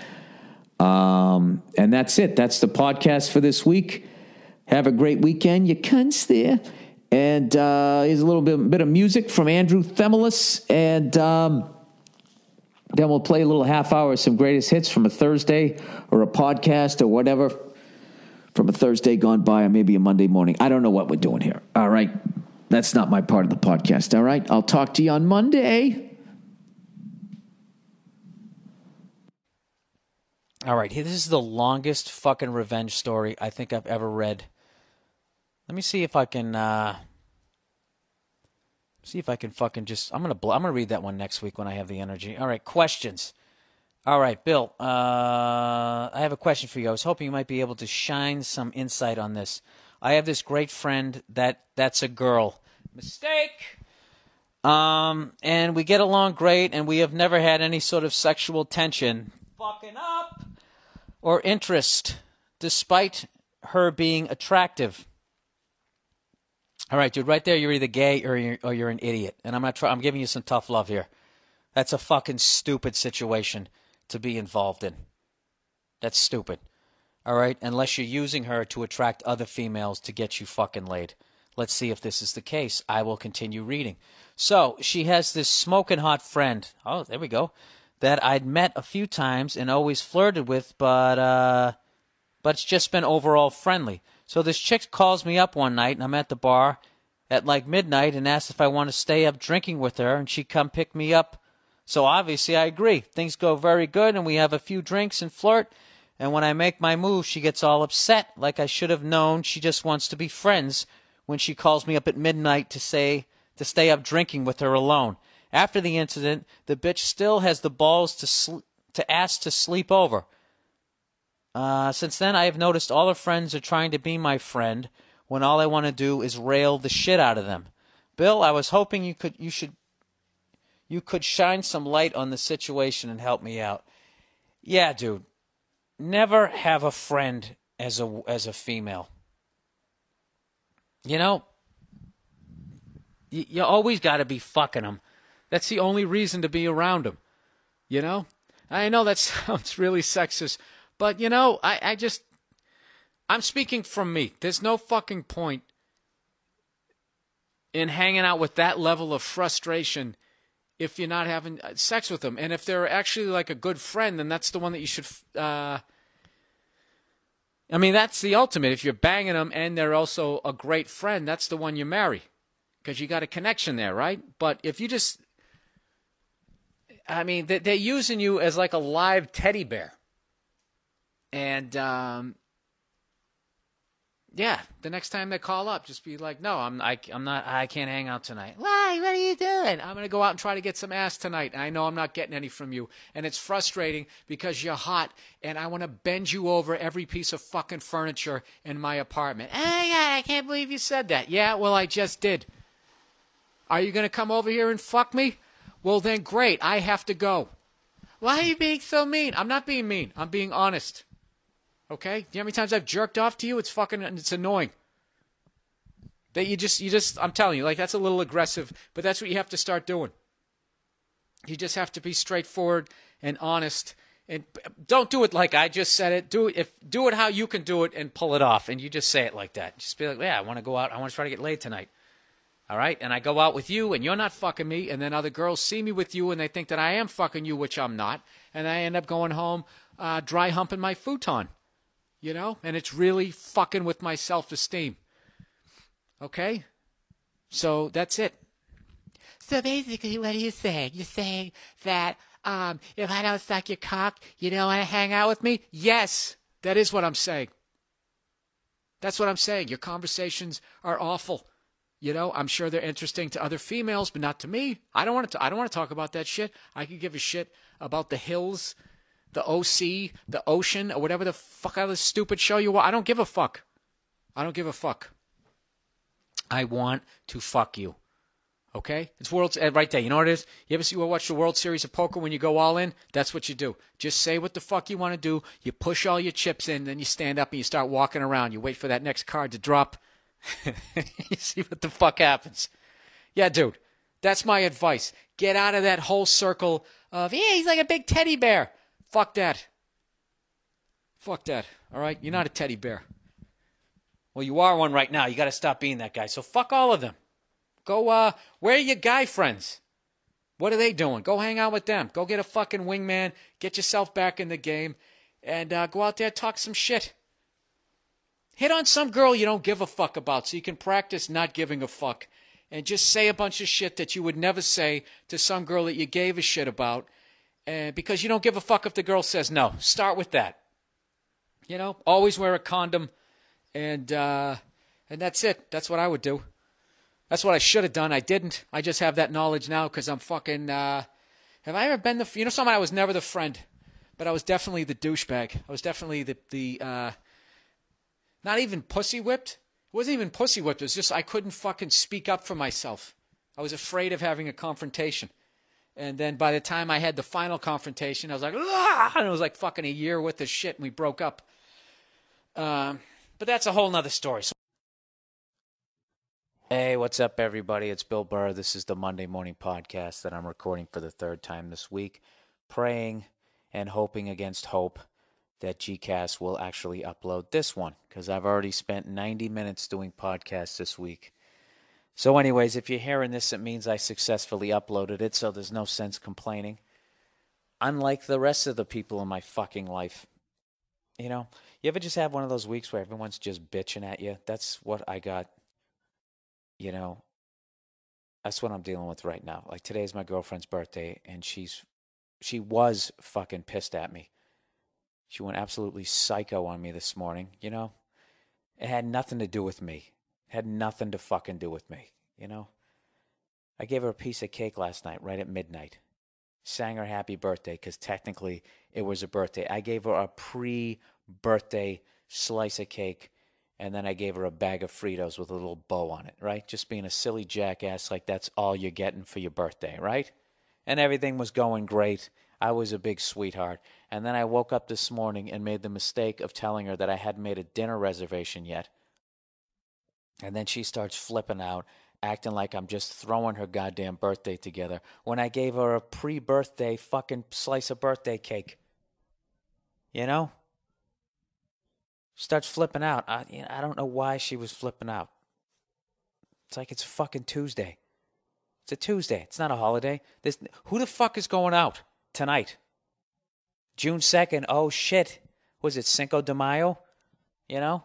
Um, and that's it. That's the podcast for this week. Have a great weekend, you cunts there. And uh, here's a little bit, bit of music from Andrew Themelis. And um, then we'll play a little half hour of some greatest hits from a Thursday or a podcast or whatever from a Thursday gone by or maybe a Monday morning. I don't know what we're doing here. All right. That's not my part of the podcast, all right? I'll talk to you on Monday. All right, this is the longest fucking revenge story I think I've ever read. Let me see if I can uh, See if I can fucking just. I'm gonna. Bl- I'm gonna read that one next week when I have the energy. All right, questions. All right, Bill. Uh, I have a question for you. I was hoping you might be able to shine some insight on this. I have this great friend that that's a girl. Mistake. Um, and we get along great, and we have never had any sort of sexual tension. Fucking up. Or interest, despite her being attractive. All right, dude, right there, you're either gay or you're, or you're an idiot. And I'm not try- I'm giving you some tough love here. That's a fucking stupid situation to be involved in. That's stupid. All right, unless you're using her to attract other females to get you fucking laid. Let's see if this is the case. I will continue reading. So she has this smoking hot friend. Oh, there we go. That I'd met a few times and always flirted with, but uh, but it's just been overall friendly. So this chick calls me up one night, and I'm at the bar at like midnight and asks if I want to stay up drinking with her, and she come pick me up. So obviously I agree. Things go very good, and we have a few drinks and flirt, and when I make my move, she gets all upset, like I should have known she just wants to be friends when she calls me up at midnight to say to stay up drinking with her alone. After the incident, the bitch still has the balls to sl- to ask to sleep over. Uh, since then, I have noticed all her friends are trying to be my friend when all I want to do is rail the shit out of them. Bill, I was hoping you could you should you could shine some light on the situation and help me out. Yeah, dude. Never have a friend as a as a female. You know, you, you always got to be fucking them. That's the only reason to be around them. You know? I know that sounds really sexist. But, you know, I, I just, I'm speaking from me. There's no fucking point in hanging out with that level of frustration if you're not having sex with them. And if they're actually like a good friend, then that's the one that you should, uh, I mean, that's the ultimate. If you're banging them and they're also a great friend, that's the one you marry because you got a connection there, right? But if you just, I mean, they're using you as like a live teddy bear. And, um, yeah, the next time they call up, just be like, no, I'm, I, I'm not, I can't hang out tonight. Why? What are you doing? I'm going to go out and try to get some ass tonight. And I know I'm not getting any from you. And it's frustrating because you're hot and I want to bend you over every piece of fucking furniture in my apartment. Oh, my God, I can't believe you said that. Yeah, well, I just did. Are you going to come over here and fuck me? Well, then great. I have to go. Why are you being so mean? I'm not being mean. I'm being honest. Okay? You know how many times I've jerked off to you? It's fucking, it's annoying. That you just, you just, I'm telling you, like, that's a little aggressive, but that's what you have to start doing. You just have to be straightforward and honest, and don't do it like I just said it. Do it, if, do it how you can do it and pull it off, and you just say it like that. Just be like, yeah, I want to go out, I want to try to get laid tonight. All right? And I go out with you, and you're not fucking me, and then other girls see me with you, and they think that I am fucking you, which I'm not, and I end up going home uh, dry humping my futon. You know, and it's really fucking with my self-esteem. Okay? So that's it. So basically, what are you saying? You're saying that um, if I don't suck your cock, you don't want to hang out with me? Yes, that is what I'm saying. That's what I'm saying. Your conversations are awful. You know, I'm sure they're interesting to other females, but not to me. I don't want to. I don't want to talk about that shit. I could give a shit about the hills, the O C, the ocean, or whatever the fuck out of this stupid show you want. I don't give a fuck. I don't give a fuck. I want to fuck you. Okay? It's World right there. You know what it is? You ever see or watch the World Series of Poker when you go all in? That's what you do. Just say what the fuck you want to do. You push all your chips in, then you stand up and you start walking around. You wait for that next card to drop. You see what the fuck happens. Yeah, dude. That's my advice. Get out of that whole circle of, yeah, he's like a big teddy bear. Fuck that. Fuck that. All right? You're not a teddy bear. Well, you are one right now. You got to stop being that guy. So fuck all of them. Go, uh, where are your guy friends? What are they doing? Go hang out with them. Go get a fucking wingman. Get yourself back in the game. And uh, go out there and talk some shit. Hit on some girl you don't give a fuck about so you can practice not giving a fuck. And just say a bunch of shit that you would never say to some girl that you gave a shit about. Uh, because you don't give a fuck if the girl says no. Start with that. You know, always wear a condom, and uh, and that's it. That's what I would do. That's what I should have done. I didn't. I just have that knowledge now because I'm fucking... Uh, have I ever been the... You know something? I was never the friend, but I was definitely the douchebag. I was definitely the... the uh, not even pussy whipped. It wasn't even pussy whipped. It was just I couldn't fucking speak up for myself. I was afraid of having a confrontation. And then by the time I had the final confrontation, I was like, ah! And it was like fucking a year worth of shit, and we broke up. Um, but that's a whole nother story. So- Hey, what's up, everybody? It's Bill Burr. This is the Monday Morning Podcast that I'm recording for the third time this week, praying and hoping against hope that G CAS will actually upload this one, because I've already spent ninety minutes doing podcasts this week. So anyways, if you're hearing this, it means I successfully uploaded it, so there's no sense complaining. Unlike the rest of the people in my fucking life. You know, you ever just have one of those weeks where everyone's just bitching at you? That's what I got. You know, that's what I'm dealing with right now. Like, today's my girlfriend's birthday, and she's, she was fucking pissed at me. She went absolutely psycho on me this morning, you know. It had nothing to do with me. It had nothing to fucking do with me, you know. I gave her a piece of cake last night, right at midnight. Sang her happy birthday, because technically it was a birthday. I gave her a pre-birthday slice of cake. And then I gave her a bag of Fritos with a little bow on it, right? Just being a silly jackass, like that's all you're getting for your birthday, right? And everything was going great. I was a big sweetheart. And then I woke up this morning and made the mistake of telling her that I hadn't made a dinner reservation yet. And then she starts flipping out, acting like I'm just throwing her goddamn birthday together when I gave her a pre-birthday fucking slice of birthday cake. You know? Starts flipping out. I you know, I don't know why she was flipping out. It's like it's fucking Tuesday. It's a Tuesday. It's not a holiday. This who the fuck is going out tonight? June second. Oh shit. Was it Cinco de Mayo? You know?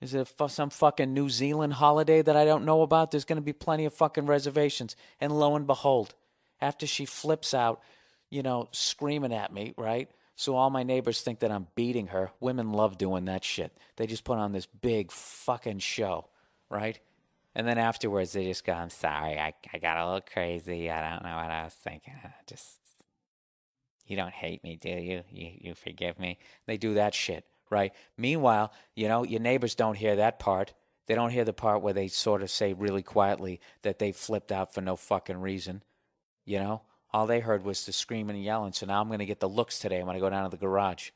Is it some fucking New Zealand holiday that I don't know about? There's going to be plenty of fucking reservations. And lo and behold, after she flips out, you know, screaming at me, right? So all my neighbors think that I'm beating her. Women love doing that shit. They just put on this big fucking show, right? And then afterwards, they just go, I'm sorry, I, I got a little crazy. I don't know what I was thinking. I just, you don't hate me, do you? You you forgive me? They do that shit, right? Meanwhile, you know, your neighbors don't hear that part. They don't hear the part where they sort of say really quietly that they flipped out for no fucking reason, you know? All they heard was the screaming and yelling. So now I'm going to get the looks today when I go down to the garage.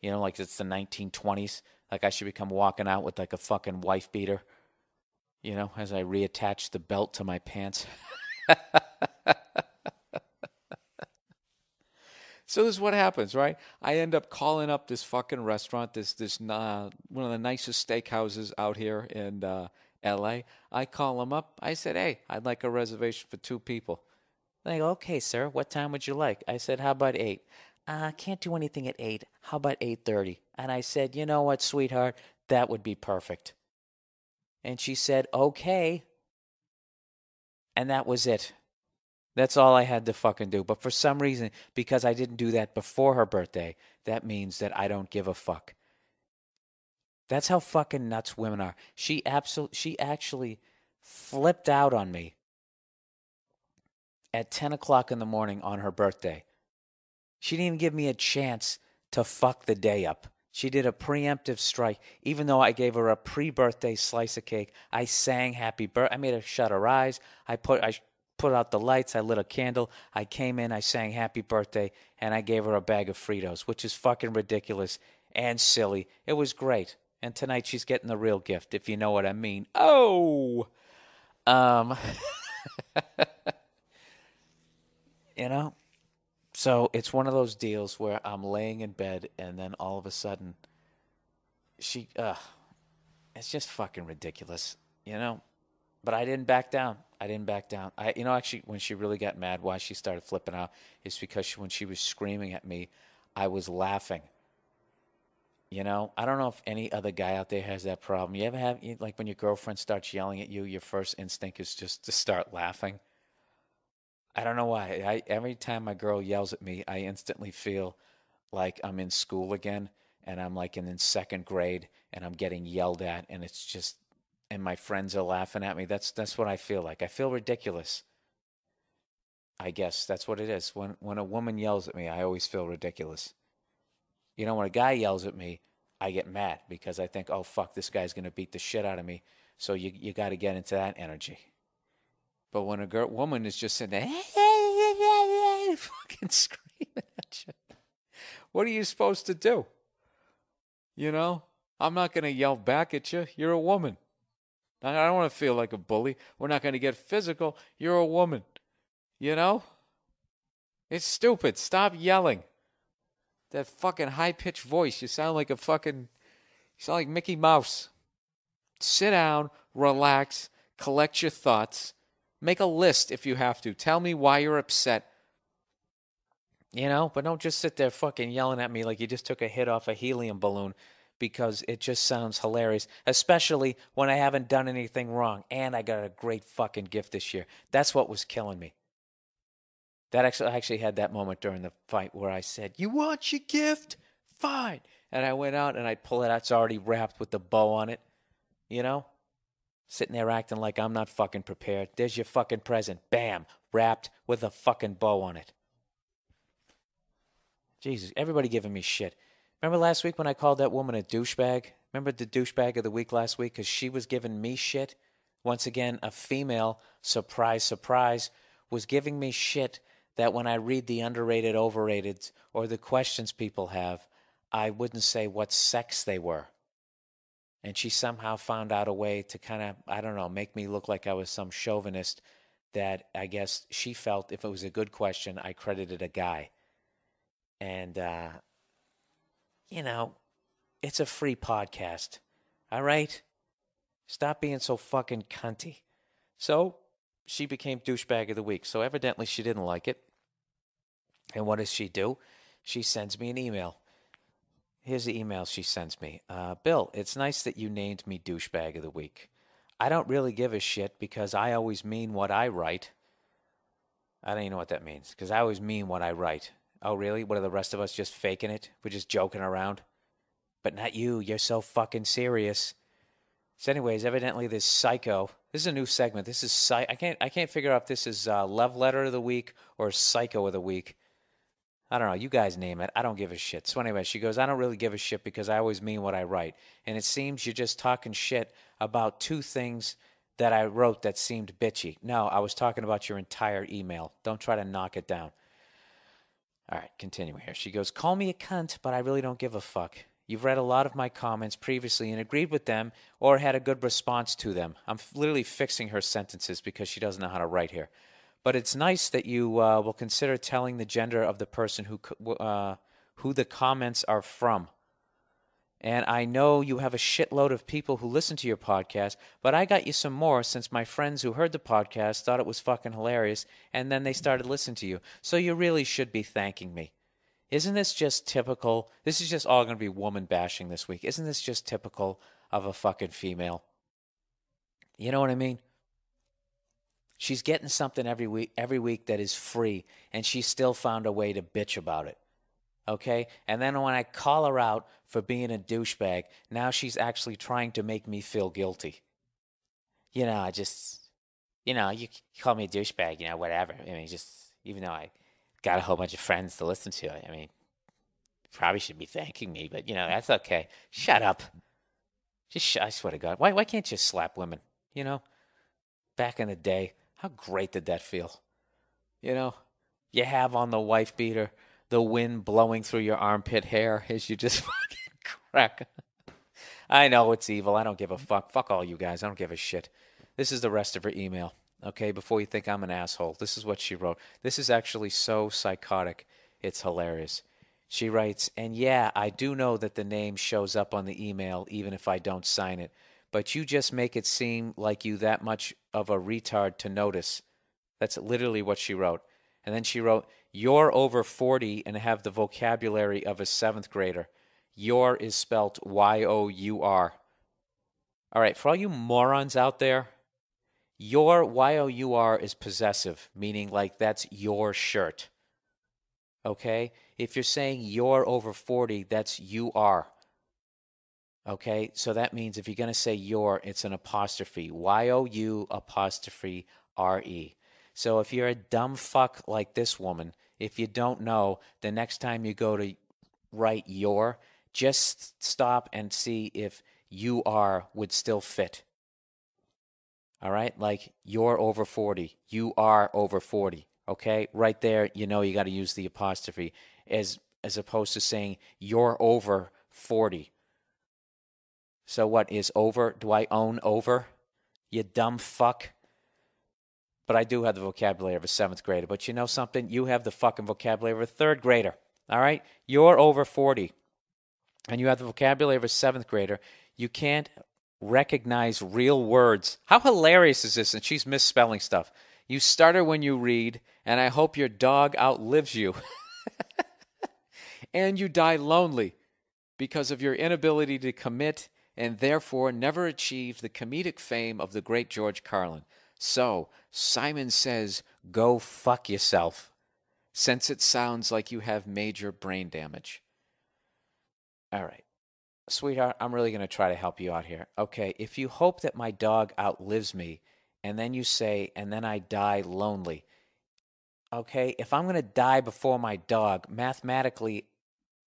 You know, like it's the nineteen twenties. Like I should become walking out with like a fucking wife beater. You know, as I reattach the belt to my pants. So this is what happens, right? I end up calling up this fucking restaurant, this this uh, one of the nicest steakhouses out here in uh, L A. I call them up. I said, hey, I'd like a reservation for two people. They go, okay, sir, what time would you like? I said, how about eight? I uh, can't do anything at eight. How about eight thirty? And I said, you know what, sweetheart? That would be perfect. And she said, okay. And that was it. That's all I had to fucking do. But for some reason, because I didn't do that before her birthday, that means that I don't give a fuck. That's how fucking nuts women are. She absolutely, she actually flipped out on me at ten o'clock in the morning on her birthday. She didn't even give me a chance to fuck the day up. She did a preemptive strike. Even though I gave her a pre-birthday slice of cake, I sang happy birthday. I made her shut her eyes. I put I put out the lights. I lit a candle. I came in. I sang happy birthday. And I gave her a bag of Fritos, which is fucking ridiculous and silly. It was great. And tonight she's getting the real gift, if you know what I mean. Oh! Um... You know, so it's one of those deals where I'm laying in bed and then all of a sudden she, uh, it's just fucking ridiculous, you know, but I didn't back down. I didn't back down. I, you know, actually when she really got mad, why she started flipping out is because she, when she was screaming at me, I was laughing. You know, I don't know if any other guy out there has that problem. You ever have, like when your girlfriend starts yelling at you, your first instinct is just to start laughing. I don't know why. I, every time my girl yells at me, I instantly feel like I'm in school again, and I'm like in, in second grade, and I'm getting yelled at, and it's just and my friends are laughing at me. That's that's what I feel like. I feel ridiculous. I guess that's what it is. When when a woman yells at me, I always feel ridiculous. You know, when a guy yells at me, I get mad because I think, oh, fuck, this guy's going to beat the shit out of me. So you you got to get into that energy. But when a girl, woman is just sitting there, fucking screaming at you, what are you supposed to do? You know, I'm not going to yell back at you. You're a woman. I don't want to feel like a bully. We're not going to get physical. You're a woman. You know? It's stupid. Stop yelling. That fucking high-pitched voice. You sound like a fucking, you sound like Mickey Mouse. Sit down, relax, collect your thoughts. Make a list if you have to. Tell me why you're upset. You know? But don't just sit there fucking yelling at me like you just took a hit off a helium balloon, because it just sounds hilarious, especially when I haven't done anything wrong and I got a great fucking gift this year. That's what was killing me. That actually, I actually had that moment during the fight where I said, you want your gift? Fine. And I went out and I pull it out. It's already wrapped with the bow on it. You know? Sitting there acting like I'm not fucking prepared. There's your fucking present. Bam. Wrapped with a fucking bow on it. Jesus. Everybody giving me shit. Remember last week when I called that woman a douchebag? Remember the douchebag of the week last week? Because she was giving me shit. Once again, a female, surprise, surprise, was giving me shit. That when I read the underrated, overrated, or the questions people have, I wouldn't say what sex they were. And she somehow found out a way to kind of, I don't know, make me look like I was some chauvinist that I guess she felt if it was a good question, I credited a guy. And, uh, you know, it's a free podcast. All right? Stop being so fucking cunty. So she became douchebag of the week. So evidently she didn't like it. And what does she do? She sends me an email. Here's the email she sends me. Uh, Bill, it's nice that you named me douchebag of the week. I don't really give a shit because I always mean what I write. I don't even know what that means because I always mean what I write. Oh, really? What are the rest of us just faking it? We're just joking around? But not you. You're so fucking serious. So anyways, evidently this psycho, this is a new segment. This is, I can't I can't figure out if this is uh, love letter of the week or psycho of the week. I don't know. You guys name it. I don't give a shit. So anyway, she goes, I don't really give a shit because I always mean what I write. And it seems you're just talking shit about two things that I wrote that seemed bitchy. No, I was talking about your entire email. Don't try to knock it down. All right, continue here. She goes, call me a cunt, but I really don't give a fuck. You've read a lot of my comments previously and agreed with them or had a good response to them. I'm literally fixing her sentences because she doesn't know how to write here. But it's nice that you uh, will consider telling the gender of the person who uh, who the comments are from. And I know you have a shitload of people who listen to your podcast, but I got you some more since my friends who heard the podcast thought it was fucking hilarious, and then they started listening to you. So you really should be thanking me. Isn't this just typical? This is just all going to be woman bashing this week. Isn't this just typical of a fucking female? You know what I mean? She's getting something every week, every week that is free, and she still found a way to bitch about it. Okay? And then when I call her out for being a douchebag, now she's actually trying to make me feel guilty. You know, I just, you know, you call me a douchebag, you know, whatever. I mean, just, even though I got a whole bunch of friends to listen to it. I mean, probably should be thanking me, but, you know, that's okay. Shut up. Just, sh- I swear to God. Why Why can't you slap women? You know, back in the day, how great did that feel? You know, you have on the wife beater, the wind blowing through your armpit hair as you just fucking crack. I know it's evil. I don't give a fuck. Fuck all you guys. I don't give a shit. This is the rest of her email. Okay, before you think I'm an asshole, this is what she wrote. This is actually so psychotic, it's hilarious. She writes, and yeah, I do know that the name shows up on the email even if I don't sign it, but you just make it seem like you that much of a retard to notice. That's literally what she wrote. And then she wrote, you're over forty and have the vocabulary of a seventh grader. Your is spelt Y O U R. All right, for all you morons out there, your, Y O U R, is possessive, meaning like that's your shirt, okay? If you're saying you're over forty, that's you are. Okay, so that means if you're going to say your, it's an apostrophe. Y O U apostrophe R E. So if you're a dumb fuck like this woman, if you don't know, the next time you go to write your, just stop and see if you are would still fit. All right, like you're over forty, you are over forty. Okay, right there, you know you got to use the apostrophe as as opposed to saying you're over forty. So what is over? Do I own over? You dumb fuck. But I do have the vocabulary of a seventh grader. But you know something? You have the fucking vocabulary of a third grader. All right? You're over forty. And you have the vocabulary of a seventh grader. You can't recognize real words. How hilarious is this? And she's misspelling stuff. You stutter when you read, and I hope your dog outlives you. And you die lonely because of your inability to commit and therefore never achieved the comedic fame of the great George Carlin. So, Simon says, go fuck yourself, since it sounds like you have major brain damage. All right. Sweetheart, I'm really going to try to help you out here. Okay, if you hope that my dog outlives me, and then you say, and then I die lonely. Okay, if I'm going to die before my dog, mathematically,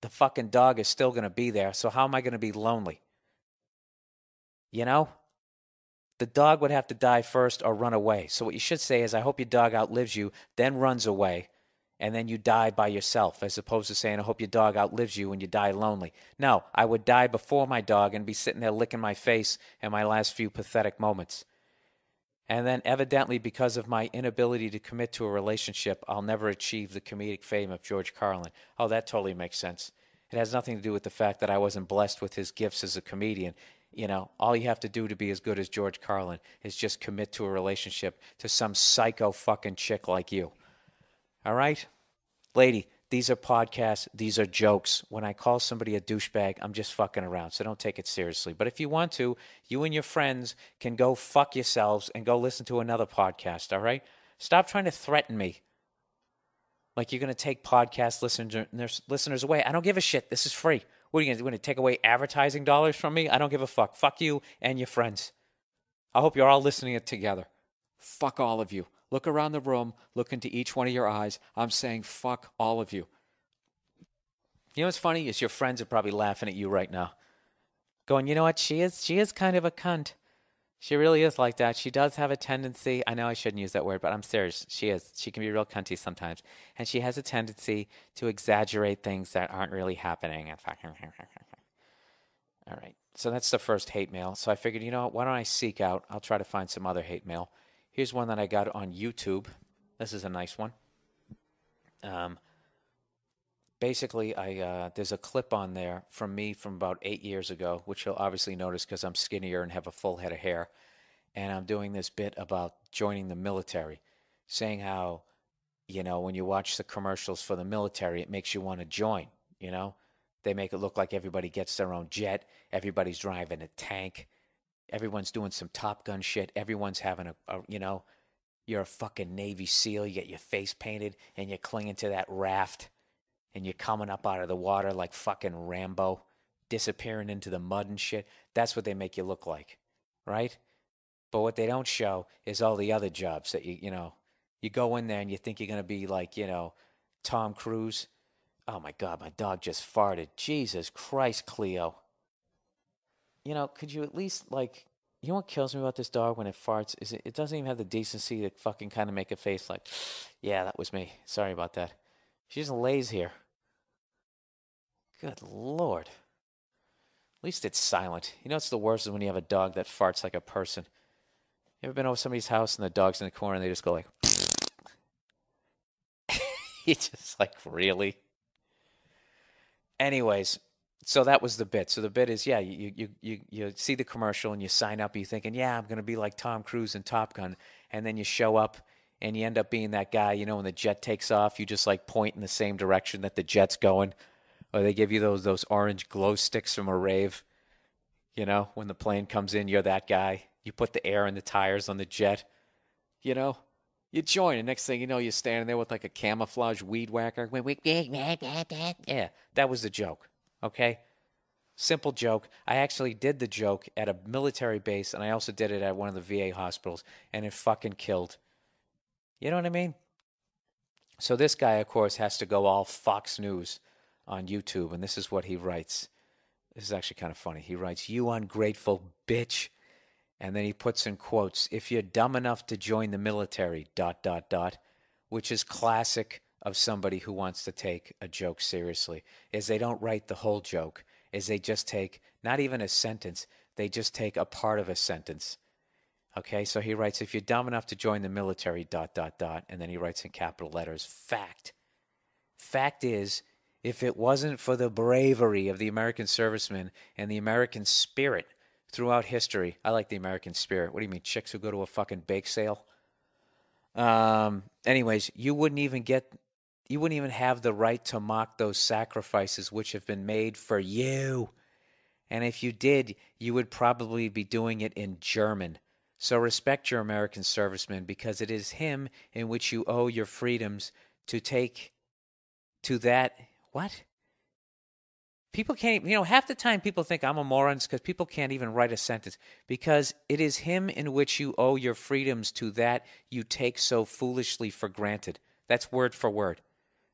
the fucking dog is still going to be there, so how am I going to be lonely? You know? The dog would have to die first or run away. So what you should say is, I hope your dog outlives you, then runs away, and then you die by yourself, as opposed to saying, I hope your dog outlives you and you die lonely. No, I would die before my dog and be sitting there licking my face in my last few pathetic moments. And then evidently because of my inability to commit to a relationship, I'll never achieve the comedic fame of George Carlin. Oh, that totally makes sense. It has nothing to do with the fact that I wasn't blessed with his gifts as a comedian. You know, all you have to do to be as good as George Carlin is just commit to a relationship to some psycho fucking chick like you. All right? Lady, these are podcasts. These are jokes. When I call somebody a douchebag, I'm just fucking around, so don't take it seriously. But if you want to, you and your friends can go fuck yourselves and go listen to another podcast, all right? Stop trying to threaten me like you're going to take podcast listeners, listeners away. I don't give a shit. This is free. What are you going to take away advertising dollars from me? I don't give a fuck. Fuck you and your friends. I hope you're all listening it together. Fuck all of you. Look around the room. Look into each one of your eyes. I'm saying fuck all of you. You know what's funny is your friends are probably laughing at you right now. Going, you know what? She is, she is kind of a cunt. She really is like that. She does have a tendency. I know I shouldn't use that word, but I'm serious. She is. She can be real cunty sometimes. And she has a tendency to exaggerate things that aren't really happening. All right. So that's the first hate mail. So I figured, you know what? Why don't I seek out? I'll try to find some other hate mail. Here's one that I got on YouTube. This is a nice one. Um, basically, I uh, there's a clip on there from me from about eight years ago, which you'll obviously notice because I'm skinnier and have a full head of hair. And I'm doing this bit about joining the military, saying how, you know, when you watch the commercials for the military, it makes you want to join, you know. They make it look like everybody gets their own jet. Everybody's driving a tank. Everyone's doing some Top Gun shit. Everyone's having a, a you know, you're a fucking Navy SEAL. You get your face painted and you're clinging to that raft. And you're coming up out of the water like fucking Rambo, disappearing into the mud and shit. That's what they make you look like, right? But what they don't show is all the other jobs that you, you know, you go in there and you think you're going to be like, you know, Tom Cruise. Oh, my God, my dog just farted. Jesus Christ, Cleo. You know, could you at least, like, you know what kills me about this dog when it farts is it, it doesn't even have the decency to fucking kind of make a face like, yeah, that was me. Sorry about that. She just lays here. Good Lord. At least it's silent. You know what's the worst is when you have a dog that farts like a person. You ever been over somebody's house and the dog's in the corner and they just go like... It's just like, really? Anyways, so that was the bit. So the bit is, yeah, you you you you see the commercial and you sign up and you're thinking, yeah, I'm going to be like Tom Cruise in Top Gun. And then you show up and you end up being that guy, you know, when the jet takes off, you just like point in the same direction that the jet's going. Or they give you those those orange glow sticks from a rave. You know, when the plane comes in, you're that guy. You put the air in the tires on the jet. You know, you join. And next thing you know, you're standing there with like a camouflage weed whacker. Yeah, that was the joke. Okay? Simple joke. I actually did the joke at a military base, and I also did it at one of the V A hospitals, and it fucking killed. You know what I mean? So this guy, of course, has to go all Fox News on YouTube, and this is what he writes. This is actually kind of funny. He writes, "You ungrateful bitch." And then he puts in quotes, "If you're dumb enough to join the military, dot, dot, dot," which is classic of somebody who wants to take a joke seriously, is they don't write the whole joke, is they just take not even a sentence, they just take a part of a sentence. Okay, so he writes, "If you're dumb enough to join the military, dot, dot, dot," and then he writes in capital letters, "Fact. Fact is, if it wasn't for the bravery of the American servicemen and the American spirit throughout history," I like the American spirit. What do you mean, chicks who go to a fucking bake sale? Um, anyways, you wouldn't even get, you wouldn't even have the right to mock those sacrifices which have been made for you. And if you did, you would probably be doing it in German. So respect your American serviceman, because it is him in which you owe your freedoms to take to that. What? People can't, you know, half the time people think I'm a moron because people can't even write a sentence, because it is him in which you owe your freedoms to that you take so foolishly for granted. That's word for word.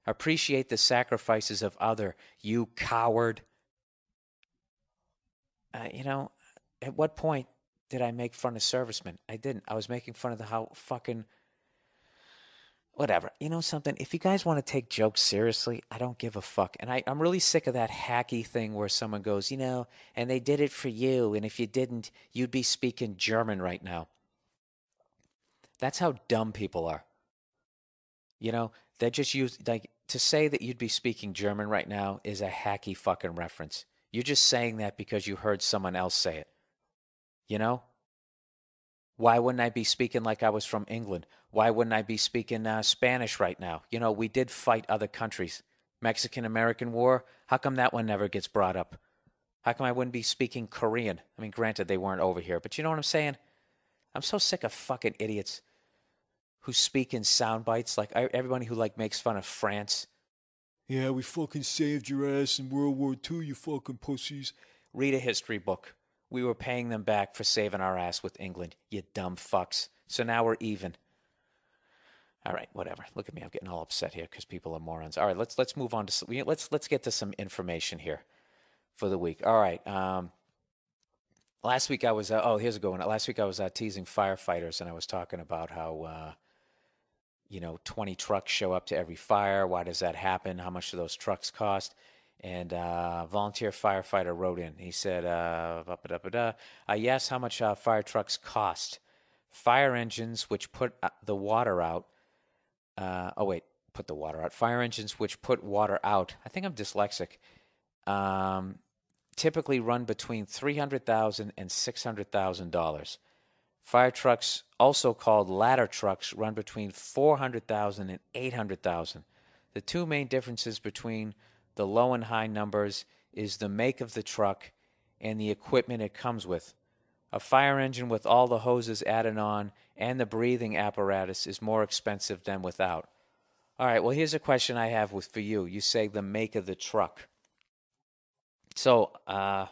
Appreciate the sacrifices of other, you coward. Uh, you know, at what point did I make fun of servicemen? I didn't. I was making fun of the how fucking whatever. You know something? If you guys want to take jokes seriously, I don't give a fuck. And I, I'm really sick of that hacky thing where someone goes, you know, and they did it for you, and if you didn't, you'd be speaking German right now. That's how dumb people are. You know, they just use, like, to say that you'd be speaking German right now is a hacky fucking reference. You're just saying that because you heard someone else say it. You know? Why wouldn't I be speaking like I was from England? Why wouldn't I be speaking uh, Spanish right now? You know, we did fight other countries. Mexican-American War, how come that one never gets brought up? How come I wouldn't be speaking Korean? I mean, granted, they weren't over here, but you know what I'm saying? I'm so sick of fucking idiots who speak in sound bites, like everybody who, like, makes fun of France. Yeah, we fucking saved your ass in World War Two, you fucking pussies. Read a history book. We were paying them back for saving our ass with England, you dumb fucks. So now we're even. All right, whatever. Look at me, I'm getting all upset here because people are morons. All right, let's let's move on to let's let's get to some information here for the week. All right. Um, last week I was uh, oh here's a good one. Last week I was uh, teasing firefighters, and I was talking about how uh, you know twenty trucks show up to every fire. Why does that happen? How much do those trucks cost? And uh, volunteer firefighter wrote in. He said, uh, I asked how much uh, fire trucks cost. Fire engines, which put the water out. Uh, oh, wait, put the water out. Fire engines, which put water out. I think I'm dyslexic. Um, typically run between three hundred thousand dollars and six hundred thousand dollars. Fire trucks, also called ladder trucks, run between four hundred thousand dollars and eight hundred thousand dollars. The two main differences between the low and high numbers is the make of the truck and the equipment it comes with. A fire engine with all the hoses added on and the breathing apparatus is more expensive than without. All right, well, here's a question I have with, for you. You say the make of the truck. So, uh,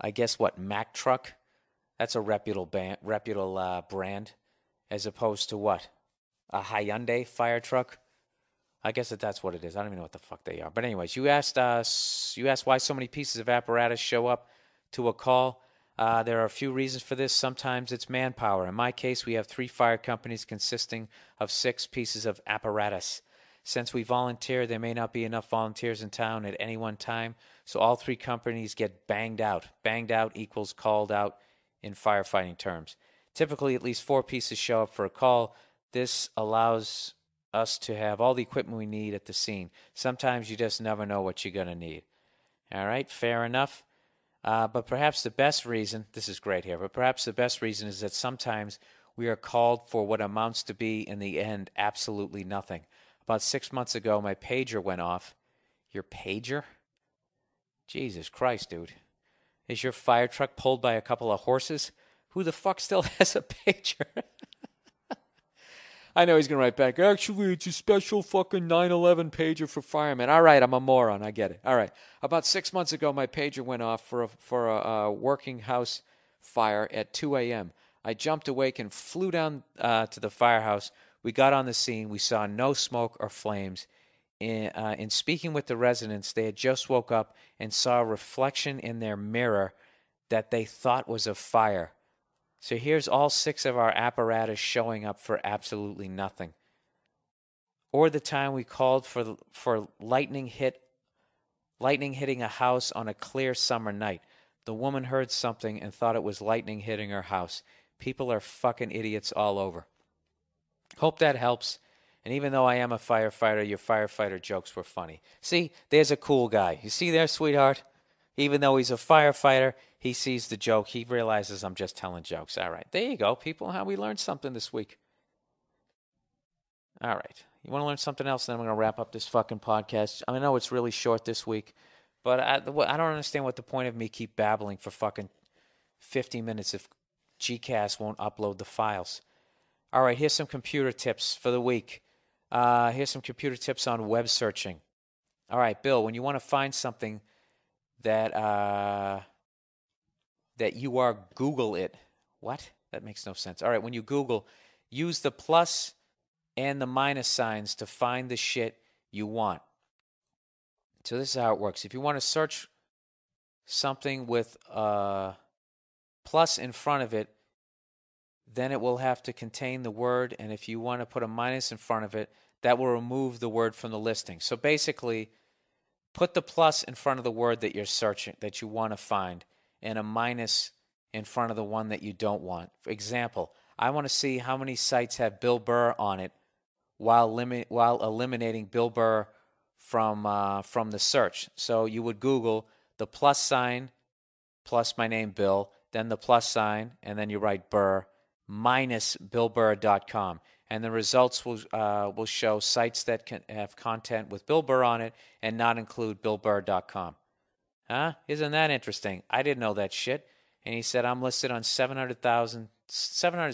I guess what, Mack Truck? That's a reputable, ban- reputable uh, brand, as opposed to what? A Hyundai fire truck? I guess that that's what it is. I don't even know what the fuck they are. But anyways, you asked us. You asked why so many pieces of apparatus show up to a call. Uh, there are a few reasons for this. Sometimes it's manpower. In my case, we have three fire companies consisting of six pieces of apparatus. Since we volunteer, there may not be enough volunteers in town at any one time, so all three companies get banged out. Banged out equals called out in firefighting terms. Typically, at least four pieces show up for a call. This allows us to have all the equipment we need at the scene. Sometimes you just never know what you're going to need. All right, fair enough. Uh, but perhaps the best reason, this is great here, but perhaps the best reason is that sometimes we are called for what amounts to be, in the end, absolutely nothing. About six months ago, my pager went off. Your pager? Jesus Christ, dude. Is your fire truck pulled by a couple of horses? Who the fuck still has a pager? I know he's going to write back, actually, it's a special fucking nine eleven pager for firemen. All right, I'm a moron. I get it. All right. About six months ago, my pager went off for a, for a uh, working house fire at two a.m. I jumped awake and flew down uh, to the firehouse. We got on the scene. We saw no smoke or flames. In, uh, in speaking with the residents, they had just woke up and saw a reflection in their mirror that they thought was a fire. So here's all six of our apparatus showing up for absolutely nothing. Or the time we called for for lightning hit, lightning hitting a house on a clear summer night. The woman heard something and thought it was lightning hitting her house. People are fucking idiots all over. Hope that helps. And even though I am a firefighter, your firefighter jokes were funny. See, there's a cool guy. You see there, sweetheart? Even though he's a firefighter, he sees the joke. He realizes I'm just telling jokes. All right. There you go, people. How we learned something this week. All right. You want to learn something else? Then I'm going to wrap up this fucking podcast. I mean, I know it's really short this week, but I, I don't understand what the point of me keep babbling for fucking fifty minutes if G CAS won't upload the files. All right. Here's some computer tips for the week. Uh, here's some computer tips on web searching. All right, Bill, when you want to find something that uh, that you are, Google it. What? That makes no sense. All right, when you Google, use the plus and the minus signs to find the shit you want. So this is how it works. If you want to search something with a plus in front of it, then it will have to contain the word, and if you want to put a minus in front of it, that will remove the word from the listing. So basically, put the plus in front of the word that you're searching, that you want to find, and a minus in front of the one that you don't want. For example, I want to see how many sites have Bill Burr on it while limit, while eliminating Bill Burr from, uh, from the search. So you would Google the plus sign, plus my name Bill, then the plus sign, and then you write Burr, minus bill burr dot com. And the results will uh, will show sites that can have content with Bill Burr on it and not include bill burr dot com. Huh? Isn't that interesting? I didn't know that shit. And he said, I'm listed on seven hundred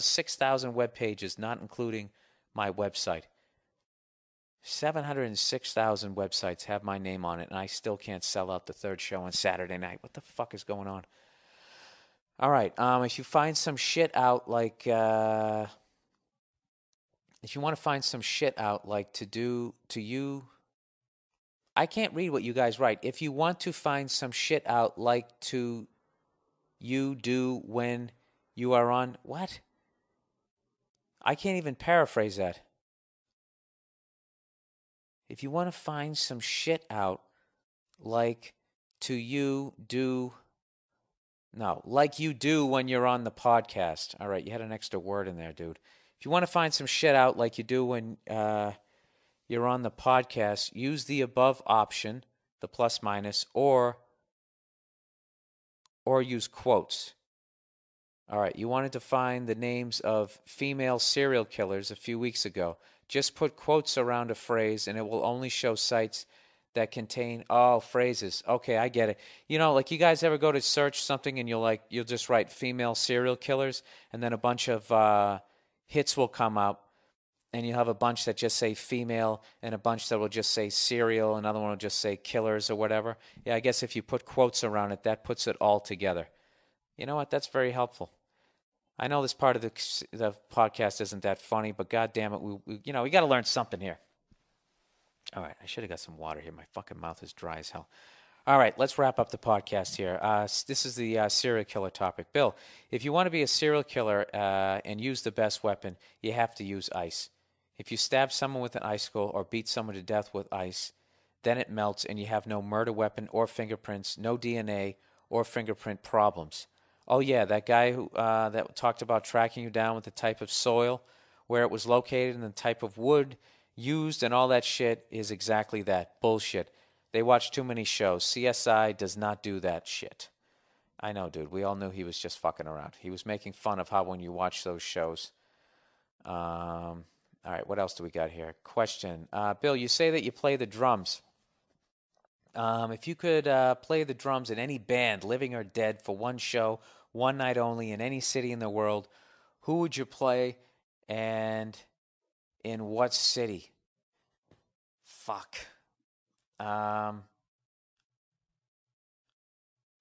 six thousand web pages, not including my website. seven hundred six thousand websites have my name on it, and I still can't sell out the third show on Saturday night. What the fuck is going on? All right. Um, if you find some shit out like... Uh, If you want to find some shit out, like to do, to you, I can't read what you guys write. If you want to find some shit out, like to you do when you are on, what? I can't even paraphrase that. If you want to find some shit out, like to you do, no, like you do when you're on the podcast. All right, you had an extra word in there, dude. If you want to find some shit out like you do when uh, you're on the podcast, use the above option, the plus minus, or or use quotes. All right, you wanted to find the names of female serial killers a few weeks ago. Just put quotes around a phrase, and it will only show sites that contain all phrases. Okay, I get it. You know, like you guys ever go to search something, and you'll like you'll just write female serial killers, and then a bunch of uh, hits will come up, and you'll have a bunch that just say female and a bunch that will just say serial. Another one will just say killers or whatever. Yeah, I guess if you put quotes around it, that puts it all together. You know what? That's very helpful. I know this part of the, the podcast isn't that funny, but God damn it, we, we you know, we got to learn something here. All right, I should have got some water here. My fucking mouth is dry as hell. All right, let's wrap up the podcast here. Uh, this is the uh, serial killer topic. Bill, if you want to be a serial killer uh, and use the best weapon, you have to use ice. If you stab someone with an icicle or beat someone to death with ice, then it melts and you have no murder weapon or fingerprints, no D N A or fingerprint problems. Oh, yeah, that guy who uh, that talked about tracking you down with the type of soil, where it was located, and the type of wood used and all that shit is exactly that. Bullshit. They watch too many shows. C S I does not do that shit. I know, dude. We all knew he was just fucking around. He was making fun of how when you watch those shows. Um, all right, what else do we got here? Question. Uh, Bill, you say that you play the drums. Um, if you could uh, play the drums in any band, living or dead, for one show, one night only, in any city in the world, who would you play and In what city? Fuck. Um,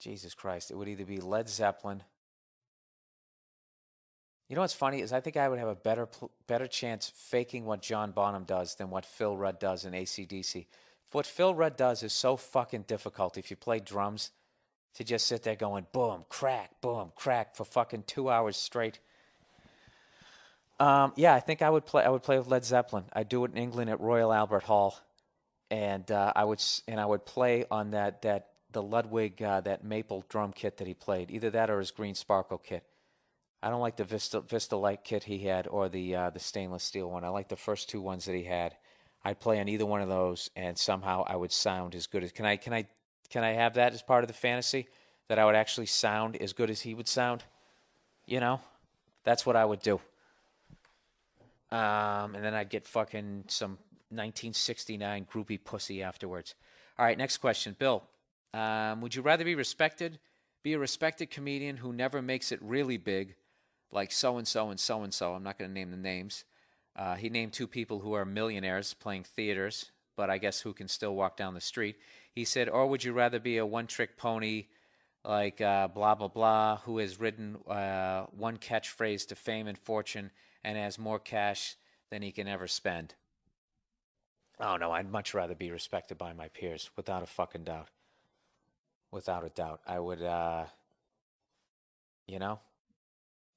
Jesus Christ. It would either be Led Zeppelin. You know what's funny is I think I would have a better better chance faking what John Bonham does than what Phil Rudd does in A C D C. What Phil Rudd does is so fucking difficult if you play drums to just sit there going boom, crack, boom, crack for fucking two hours straight. Um, yeah, I think I would play. I would play with Led Zeppelin. I'd do it in England at Royal Albert Hall, and uh, I would and I would play on that that the Ludwig uh, that maple drum kit that he played. Either that or his green sparkle kit. I don't like the Vista Vista Light kit he had or the uh, the stainless steel one. I like the first two ones that he had. I'd play on either one of those, and somehow I would sound as good as. Can I can I can I have that as part of the fantasy that I would actually sound as good as he would sound? You know, that's what I would do. Um, and then I'd get fucking some nineteen sixty-nine groupie pussy afterwards. All right, next question. Bill, um, would you rather be respected, be a respected comedian who never makes it really big, like so-and-so and so-and-so? I'm not going to name the names. Uh, he named two people who are millionaires playing theaters, but I guess who can still walk down the street. He said, or would you rather be a one-trick pony like uh, blah, blah, blah, who has ridden uh, one catchphrase to fame and fortune and has more cash than he can ever spend? Oh, no, I'd much rather be respected by my peers, without a fucking doubt. Without a doubt. I would, uh, you know,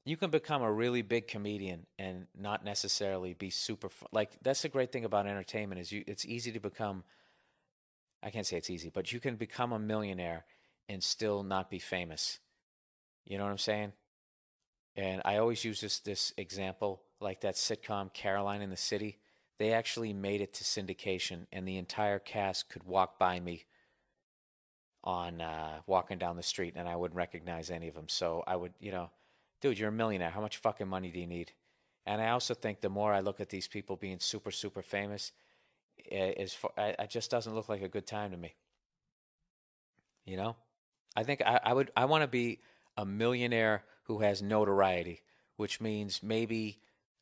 you can become a really big comedian and not necessarily be super, like, that's the great thing about entertainment is you. It's easy to become, I can't say it's easy, but you can become a millionaire and still not be famous. You know what I'm saying? And I always use this this example, like that sitcom Caroline in the City. They actually made it to syndication, and the entire cast could walk by me on uh, walking down the street, and I wouldn't recognize any of them. So I would, you know, dude, you're a millionaire. How much fucking money do you need? And I also think the more I look at these people being super, super famous, it, is, it just doesn't look like a good time to me. You know? I think I, I would. I want to be a millionaire who has notoriety, which means maybe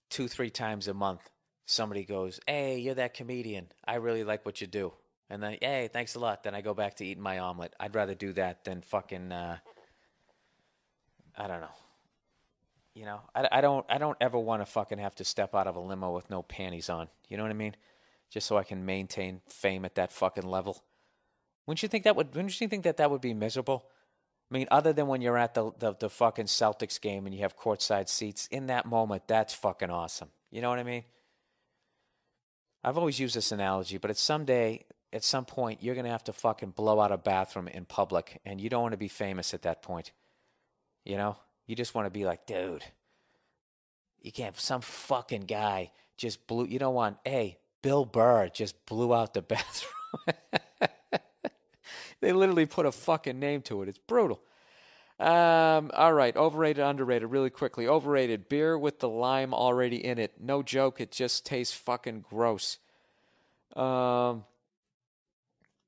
two, three times a month, somebody goes, hey, you're that comedian. I really like what you do. And then, hey, thanks a lot. Then I go back to eating my omelet. I'd rather do that than fucking, uh, I don't know. You know, I, I don't I don't ever want to fucking have to step out of a limo with no panties on. You know what I mean? Just so I can maintain fame at that fucking level. Wouldn't you think that would, wouldn't you think that that would be miserable? I mean, other than when you're at the, the the fucking Celtics game and you have courtside seats, in that moment, that's fucking awesome. You know what I mean? I've always used this analogy, but at someday, at some point, you're going to have to fucking blow out a bathroom in public, and you don't want to be famous at that point. You know? You just want to be like, dude, you can't, some fucking guy just blew, you don't want, hey, Bill Burr just blew out the bathroom. They literally put a fucking name to it. It's brutal. Um, all right. Overrated, underrated, really quickly. Overrated. Beer with the lime already in it. No joke. It just tastes fucking gross. Um,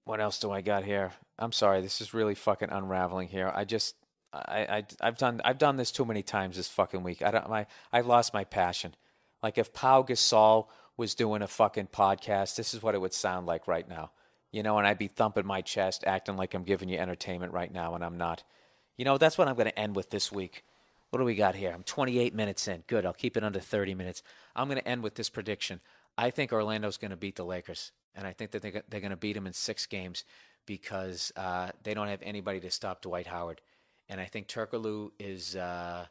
what else do I got here? I'm sorry. This is really fucking unraveling here. I just, I, I, I've done, I've done this too many times this fucking week. I don't, my, I've lost my passion. Like if Pau Gasol was doing a fucking podcast, this is what it would sound like right now. You know, and I'd be thumping my chest, acting like I'm giving you entertainment right now, and I'm not. You know, that's what I'm going to end with this week. What do we got here? I'm twenty-eight minutes in. Good, I'll keep it under thirty minutes. I'm going to end with this prediction. I think Orlando's going to beat the Lakers, and I think that they're going to beat them in six games because uh, they don't have anybody to stop Dwight Howard. And I think Turkoglu is, uh,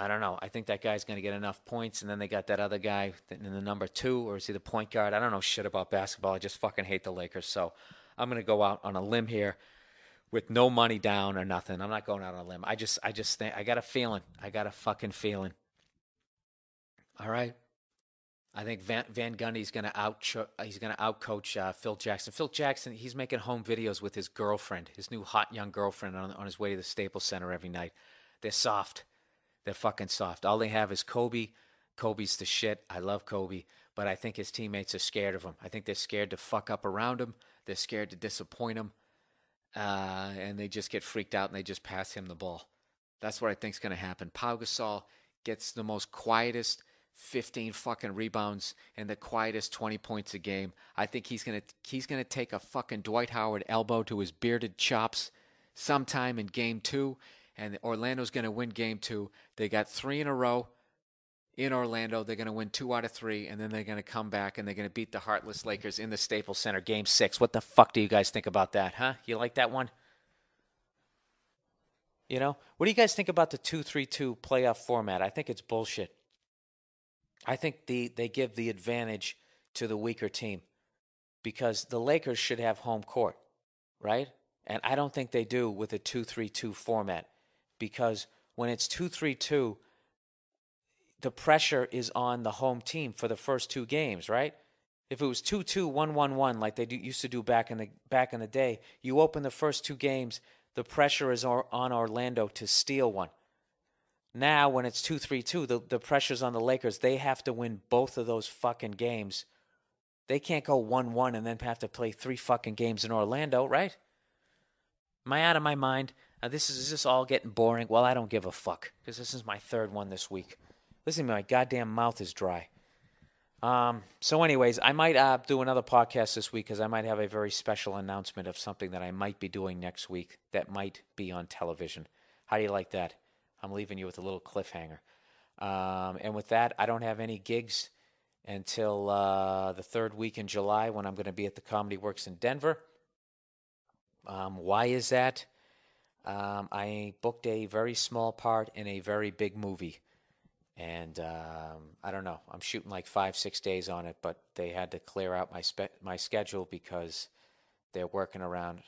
I don't know, I think that guy's going to get enough points, and then they got that other guy in the number two, or is he the point guard? I don't know shit about basketball. I just fucking hate the Lakers. So I'm going to go out on a limb here with no money down or nothing. I'm not going out on a limb. I just I just think I got a feeling. I got a fucking feeling. All right. I think Van, Van Gundy's going to out he's going to outcoach uh, Phil Jackson. Phil Jackson, he's making home videos with his girlfriend, his new hot young girlfriend on on his way to the Staples Center every night. They're soft. They're fucking soft. All they have is Kobe. Kobe's the shit. I love Kobe, but I think his teammates are scared of him. I think they're scared to fuck up around him. They're scared to disappoint him, uh, and they just get freaked out, and they just pass him the ball. That's what I think's going to happen. Pau Gasol gets the most quietest, fifteen fucking rebounds and the quietest twenty points a game. I think he's gonna he's gonna take a fucking Dwight Howard elbow to his bearded chops sometime in game two, and Orlando's gonna win game two. They got three in a row in Orlando. They're gonna win two out of three, and then they're gonna come back and they're gonna beat the heartless Lakers in the Staples Center, game six. What the fuck do you guys think about that, huh? You like that one? You know, what do you guys think about the two three two playoff format? I think it's bullshit. I think the they give the advantage to the weaker team because the Lakers should have home court, right? And I don't think they do with a two three two format because when it's two three two, the pressure is on the home team for the first two games, right? If it was two two, one one one like they do, used to do back in the back in the day, you open the first two games, the pressure is on Orlando to steal one. Now, when it's two three two, the, the pressure's on the Lakers. They have to win both of those fucking games. They can't go one one and then have to play three fucking games in Orlando, right? Am I out of my mind? Now, this is, is this all getting boring? Well, I don't give a fuck because this is my third one this week. Listen to me, my goddamn mouth is dry. Um. So anyways, I might uh, do another podcast this week because I might have a very special announcement of something that I might be doing next week that might be on television. How do you like that? I'm leaving you with a little cliffhanger. Um, and with that, I don't have any gigs until uh, the third week in July when I'm going to be at the Comedy Works in Denver. Um, why is that? Um, I booked a very small part in a very big movie. And um, I don't know. I'm shooting like five, six days on it, but they had to clear out my spe- my schedule because they're working around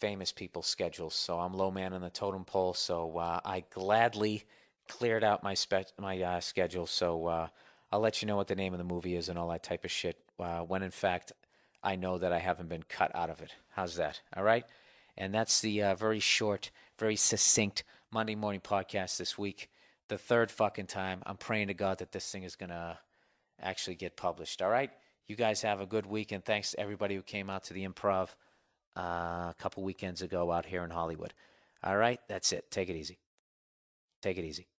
famous people's schedules, so I'm low man on the totem pole, so uh, I gladly cleared out my spe- my uh, schedule, so uh, I'll let you know what the name of the movie is and all that type of shit, uh, when in fact I know that I haven't been cut out of it. How's that? All right? And that's the uh, very short, very succinct Monday Morning Podcast this week, the third fucking time. I'm praying to God that this thing is going to actually get published, all right? You guys have a good week, and thanks to everybody who came out to the Improv Uh, a couple weekends ago out here in Hollywood. All right, that's it. Take it easy. Take it easy.